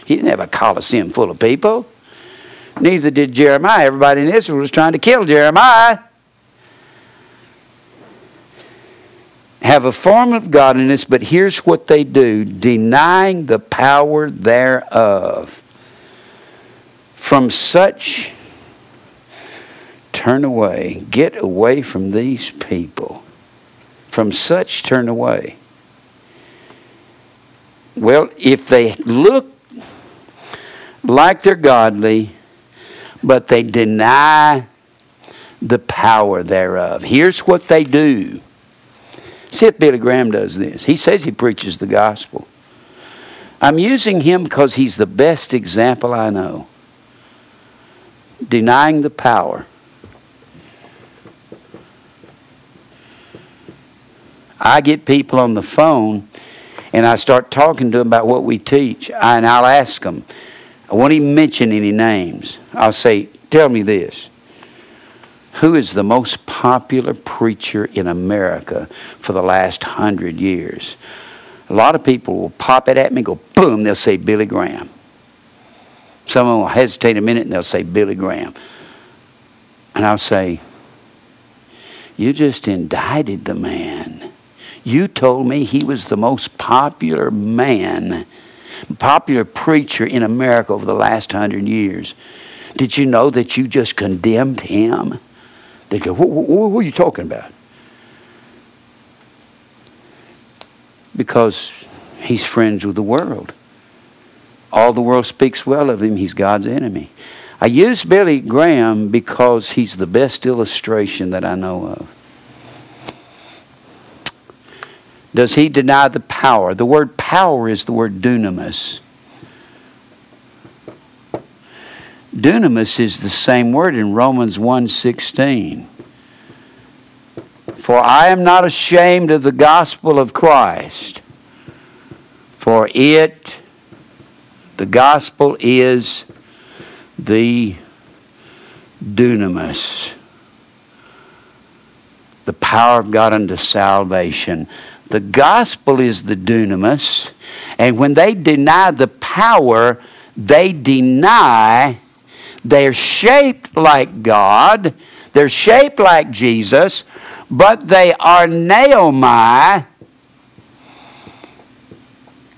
He didn't have a Colosseum full of people. Neither did Jeremiah. Everybody in Israel was trying to kill Jeremiah. Have a form of godliness, but here's what they do. Denying the power thereof. From such, turn away. Get away from these people. From such, turn away. Well, if they look like they're godly, but they deny the power thereof. Here's what they do. See if Billy Graham does this. He says he preaches the gospel. I'm using him because he's the best example I know. Denying the power. I get people on the phone and I start talking to them about what we teach. I, and I'll ask them. I won't even mention any names. I'll say, tell me this. Who is the most popular preacher in America for the last hundred years? A lot of people will pop it at me, go boom, they'll say Billy Graham. Someone will hesitate a minute and they'll say Billy Graham. And I'll say, you just indicted the man. You told me he was the most popular man, popular preacher in America over the last hundred years. Did you know that you just condemned him? They go, what, what, what are you talking about? Because he's friends with the world. All the world speaks well of him. He's God's enemy. I use Billy Graham because he's the best illustration that I know of. Does he deny the power? The word power is the word dunamis. Dunamis is the same word in Romans one sixteen. For I am not ashamed of the gospel of Christ, for it, the gospel, is the dunamis, the power of God unto salvation. The gospel is the dunamis, and when they deny the power, they deny they're shaped like God, they're shaped like Jesus, but they are Naomi,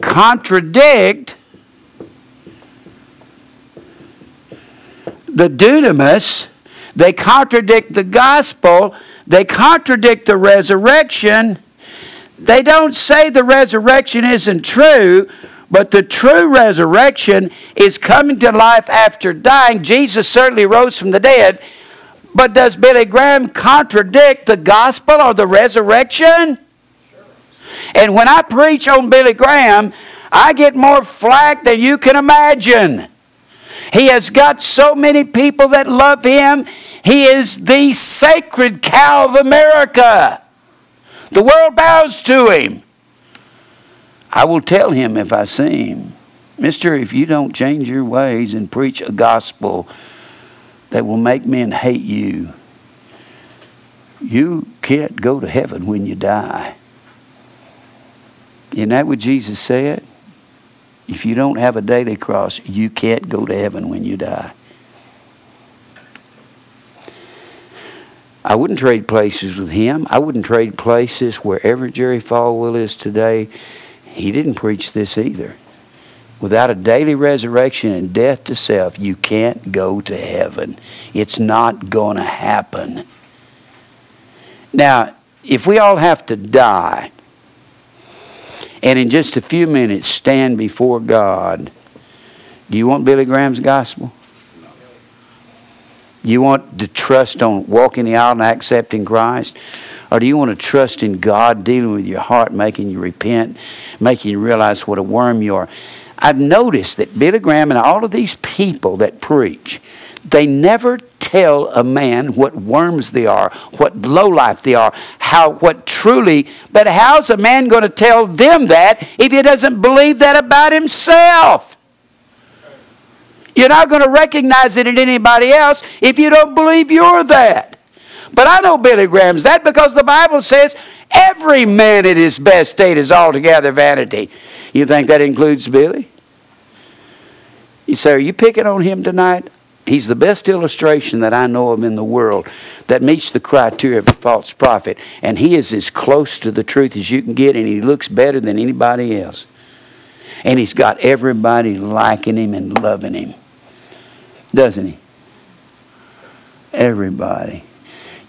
contradict the dunamis, they contradict the gospel, they contradict the resurrection. They don't say the resurrection isn't true, but the true resurrection is coming to life after dying. Jesus certainly rose from the dead. But does Billy Graham contradict the gospel or the resurrection? Sure. And when I preach on Billy Graham, I get more flack than you can imagine. He has got so many people that love him. He is the sacred cow of America. The world bows to him. I will tell him if I see him, mister, if you don't change your ways and preach a gospel that will make men hate you, you can't go to heaven when you die. Isn't that what Jesus said? If you don't have a daily cross, you can't go to heaven when you die. I wouldn't trade places with him. I wouldn't trade places wherever Jerry Falwell is today. He didn't preach this either. Without a daily resurrection and death to self, you can't go to heaven. It's not going to happen. Now, if we all have to die, and in just a few minutes stand before God, do you want Billy Graham's gospel? You want to trust on walking the aisle and accepting Christ? Or do you want to trust in God dealing with your heart, making you repent, making you realize what a worm you are? I've noticed that Billy Graham and all of these people that preach, they never tell a man what worms they are, what lowlife they are, how what truly, but how's a man going to tell them that if he doesn't believe that about himself? You're not going to recognize it in anybody else if you don't believe you're that. But I know Billy Graham's that because the Bible says every man at his best state is altogether vanity. You think that includes Billy? You say, are you picking on him tonight? He's the best illustration that I know of in the world that meets the criteria of a false prophet. And he is as close to the truth as you can get, and he looks better than anybody else. And he's got everybody liking him and loving him. Doesn't he? Everybody.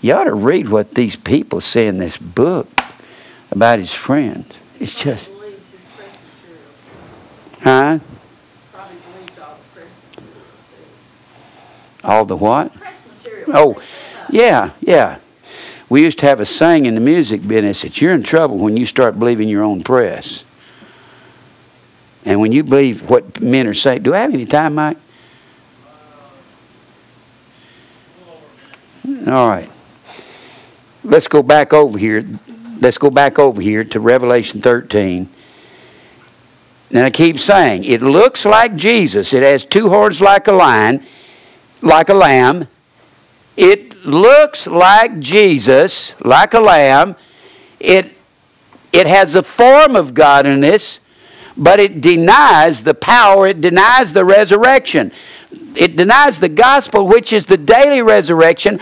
You ought to read what these people say in this book about his friends. It's just... Huh? Probably believes all the press material. All the what? Press material. Oh, yeah, yeah. We used to have a saying in the music business that you're in trouble when you start believing your own press. And when you believe what men are saying... Do I have any time, Mike? All right. Let's go back over here. Let's go back over here to Revelation thirteen. And I keep saying, it looks like Jesus. It has two horns like a lion, like a lamb. It looks like Jesus, like a lamb. It It has the form of godliness, but it denies the power. It denies the resurrection. It denies the gospel, which is the daily resurrection.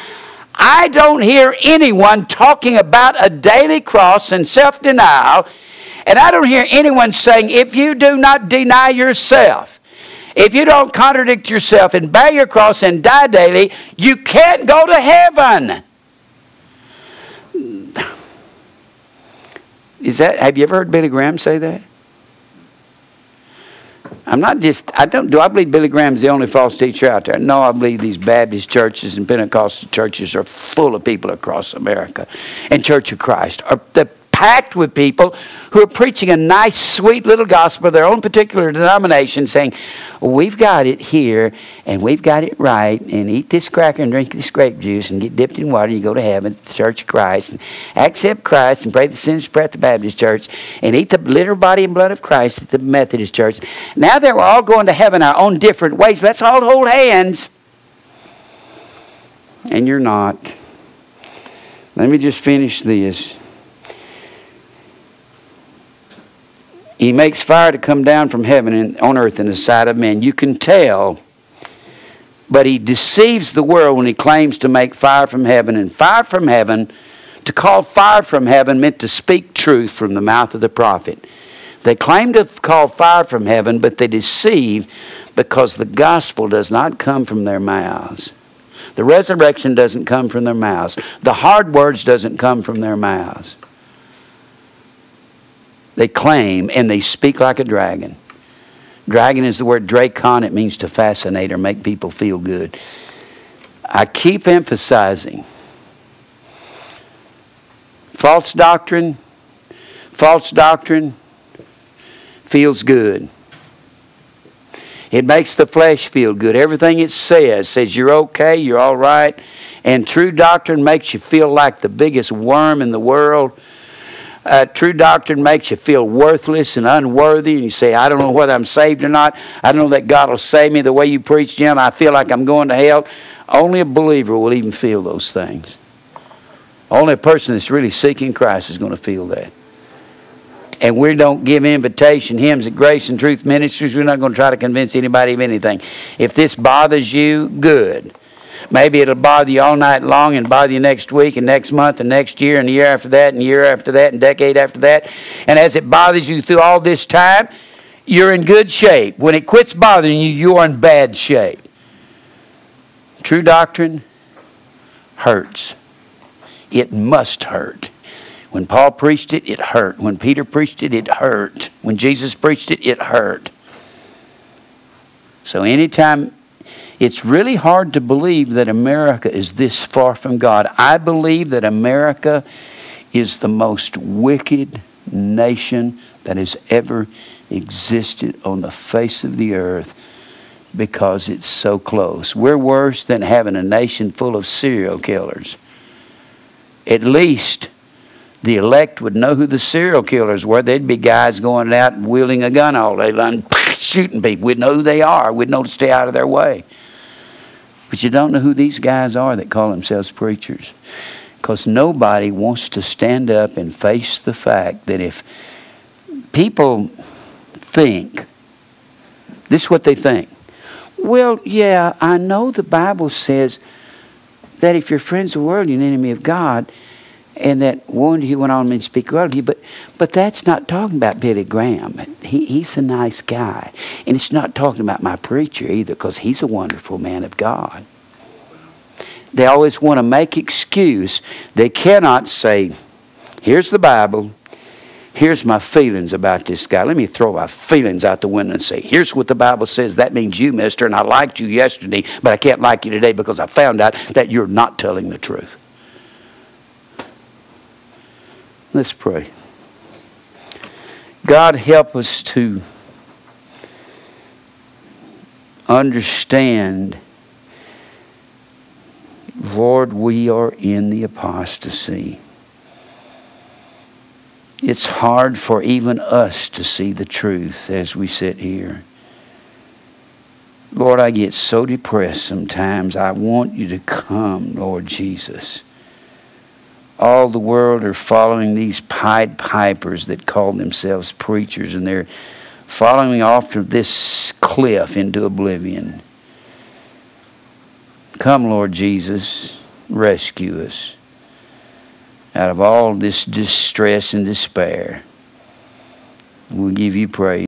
I don't hear anyone talking about a daily cross and self-denial. And I don't hear anyone saying, if you do not deny yourself, if you don't contradict yourself and bear your cross and die daily, you can't go to heaven. Is that, have you ever heard Billy Graham say that? I'm not just, I don't, do I believe Billy Graham's the only false teacher out there? No, I believe these Baptist churches and Pentecostal churches are full of people across America. And Church of Christ are the packed with people who are preaching a nice, sweet little gospel of their own particular denomination, saying, we've got it here, and we've got it right, and eat this cracker and drink this grape juice and get dipped in water, and you go to heaven, the Church of Christ, and accept Christ and pray the sinner's prayer at the Baptist church, and eat the literal body and blood of Christ at the Methodist church. Now that we're all going to heaven our own different ways, let's all hold hands. And you're not. Let me just finish this. He makes fire to come down from heaven and on earth in the sight of men. You can tell, but he deceives the world when he claims to make fire from heaven. And fire from heaven, to call fire from heaven, meant to speak truth from the mouth of the prophet. They claim to call fire from heaven, but they deceive because the gospel does not come from their mouths. The resurrection doesn't come from their mouths. The hard words doesn't come from their mouths. They claim, and they speak like a dragon. Dragon is the word drakon. It means to fascinate or make people feel good. I keep emphasizing false doctrine, false doctrine feels good. It makes the flesh feel good. Everything it says, says you're okay, you're all right. And true doctrine makes you feel like the biggest worm in the world. Uh, true doctrine makes you feel worthless and unworthy, and you say, I don't know whether I'm saved or not. I don't know that God will save me the way you preach, Jim. I feel like I'm going to hell. Only a believer will even feel those things. Only a person that's really seeking Christ is going to feel that. And we don't give invitation hymns at Grace and Truth Ministries. We're not going to try to convince anybody of anything. If this bothers you, good. Maybe it'll bother you all night long and bother you next week and next month and next year and the year after that and the year after that and decade after that. And as it bothers you through all this time, you're in good shape. When it quits bothering you, you're in bad shape. True doctrine hurts. It must hurt. When Paul preached it, it hurt. When Peter preached it, it hurt. When Jesus preached it, it hurt. So anytime... It's really hard to believe that America is this far from God. I believe that America is the most wicked nation that has ever existed on the face of the earth because it's so close. We're worse than having a nation full of serial killers. At least the elect would know who the serial killers were. There'd be guys going out wielding a gun all day long, shooting people. We'd know who they are. We'd know to stay out of their way. But you don't know who these guys are that call themselves preachers. Because nobody wants to stand up and face the fact that if people think, this is what they think. Well, yeah, I know the Bible says that if you're friends of the world, you're an enemy of God. And that warned you went on and speak well of you. But, but that's not talking about Billy Graham. He, he's a nice guy. And it's not talking about my preacher either, because he's a wonderful man of God. They always want to make excuse. They cannot say, here's the Bible. Here's my feelings about this guy. Let me throw my feelings out the window and say, here's what the Bible says. That means you, mister, and I liked you yesterday, but I can't like you today because I found out that you're not telling the truth. Let's pray. God, help us to understand, Lord, we are in the apostasy. It's hard for even us to see the truth as we sit here. Lord, I get so depressed sometimes. I want you to come, Lord Jesus. all the world are following these Pied Pipers that call themselves preachers, and they're following off of this cliff into oblivion. Come, Lord Jesus, rescue us out of all this distress and despair. We'll give you praise.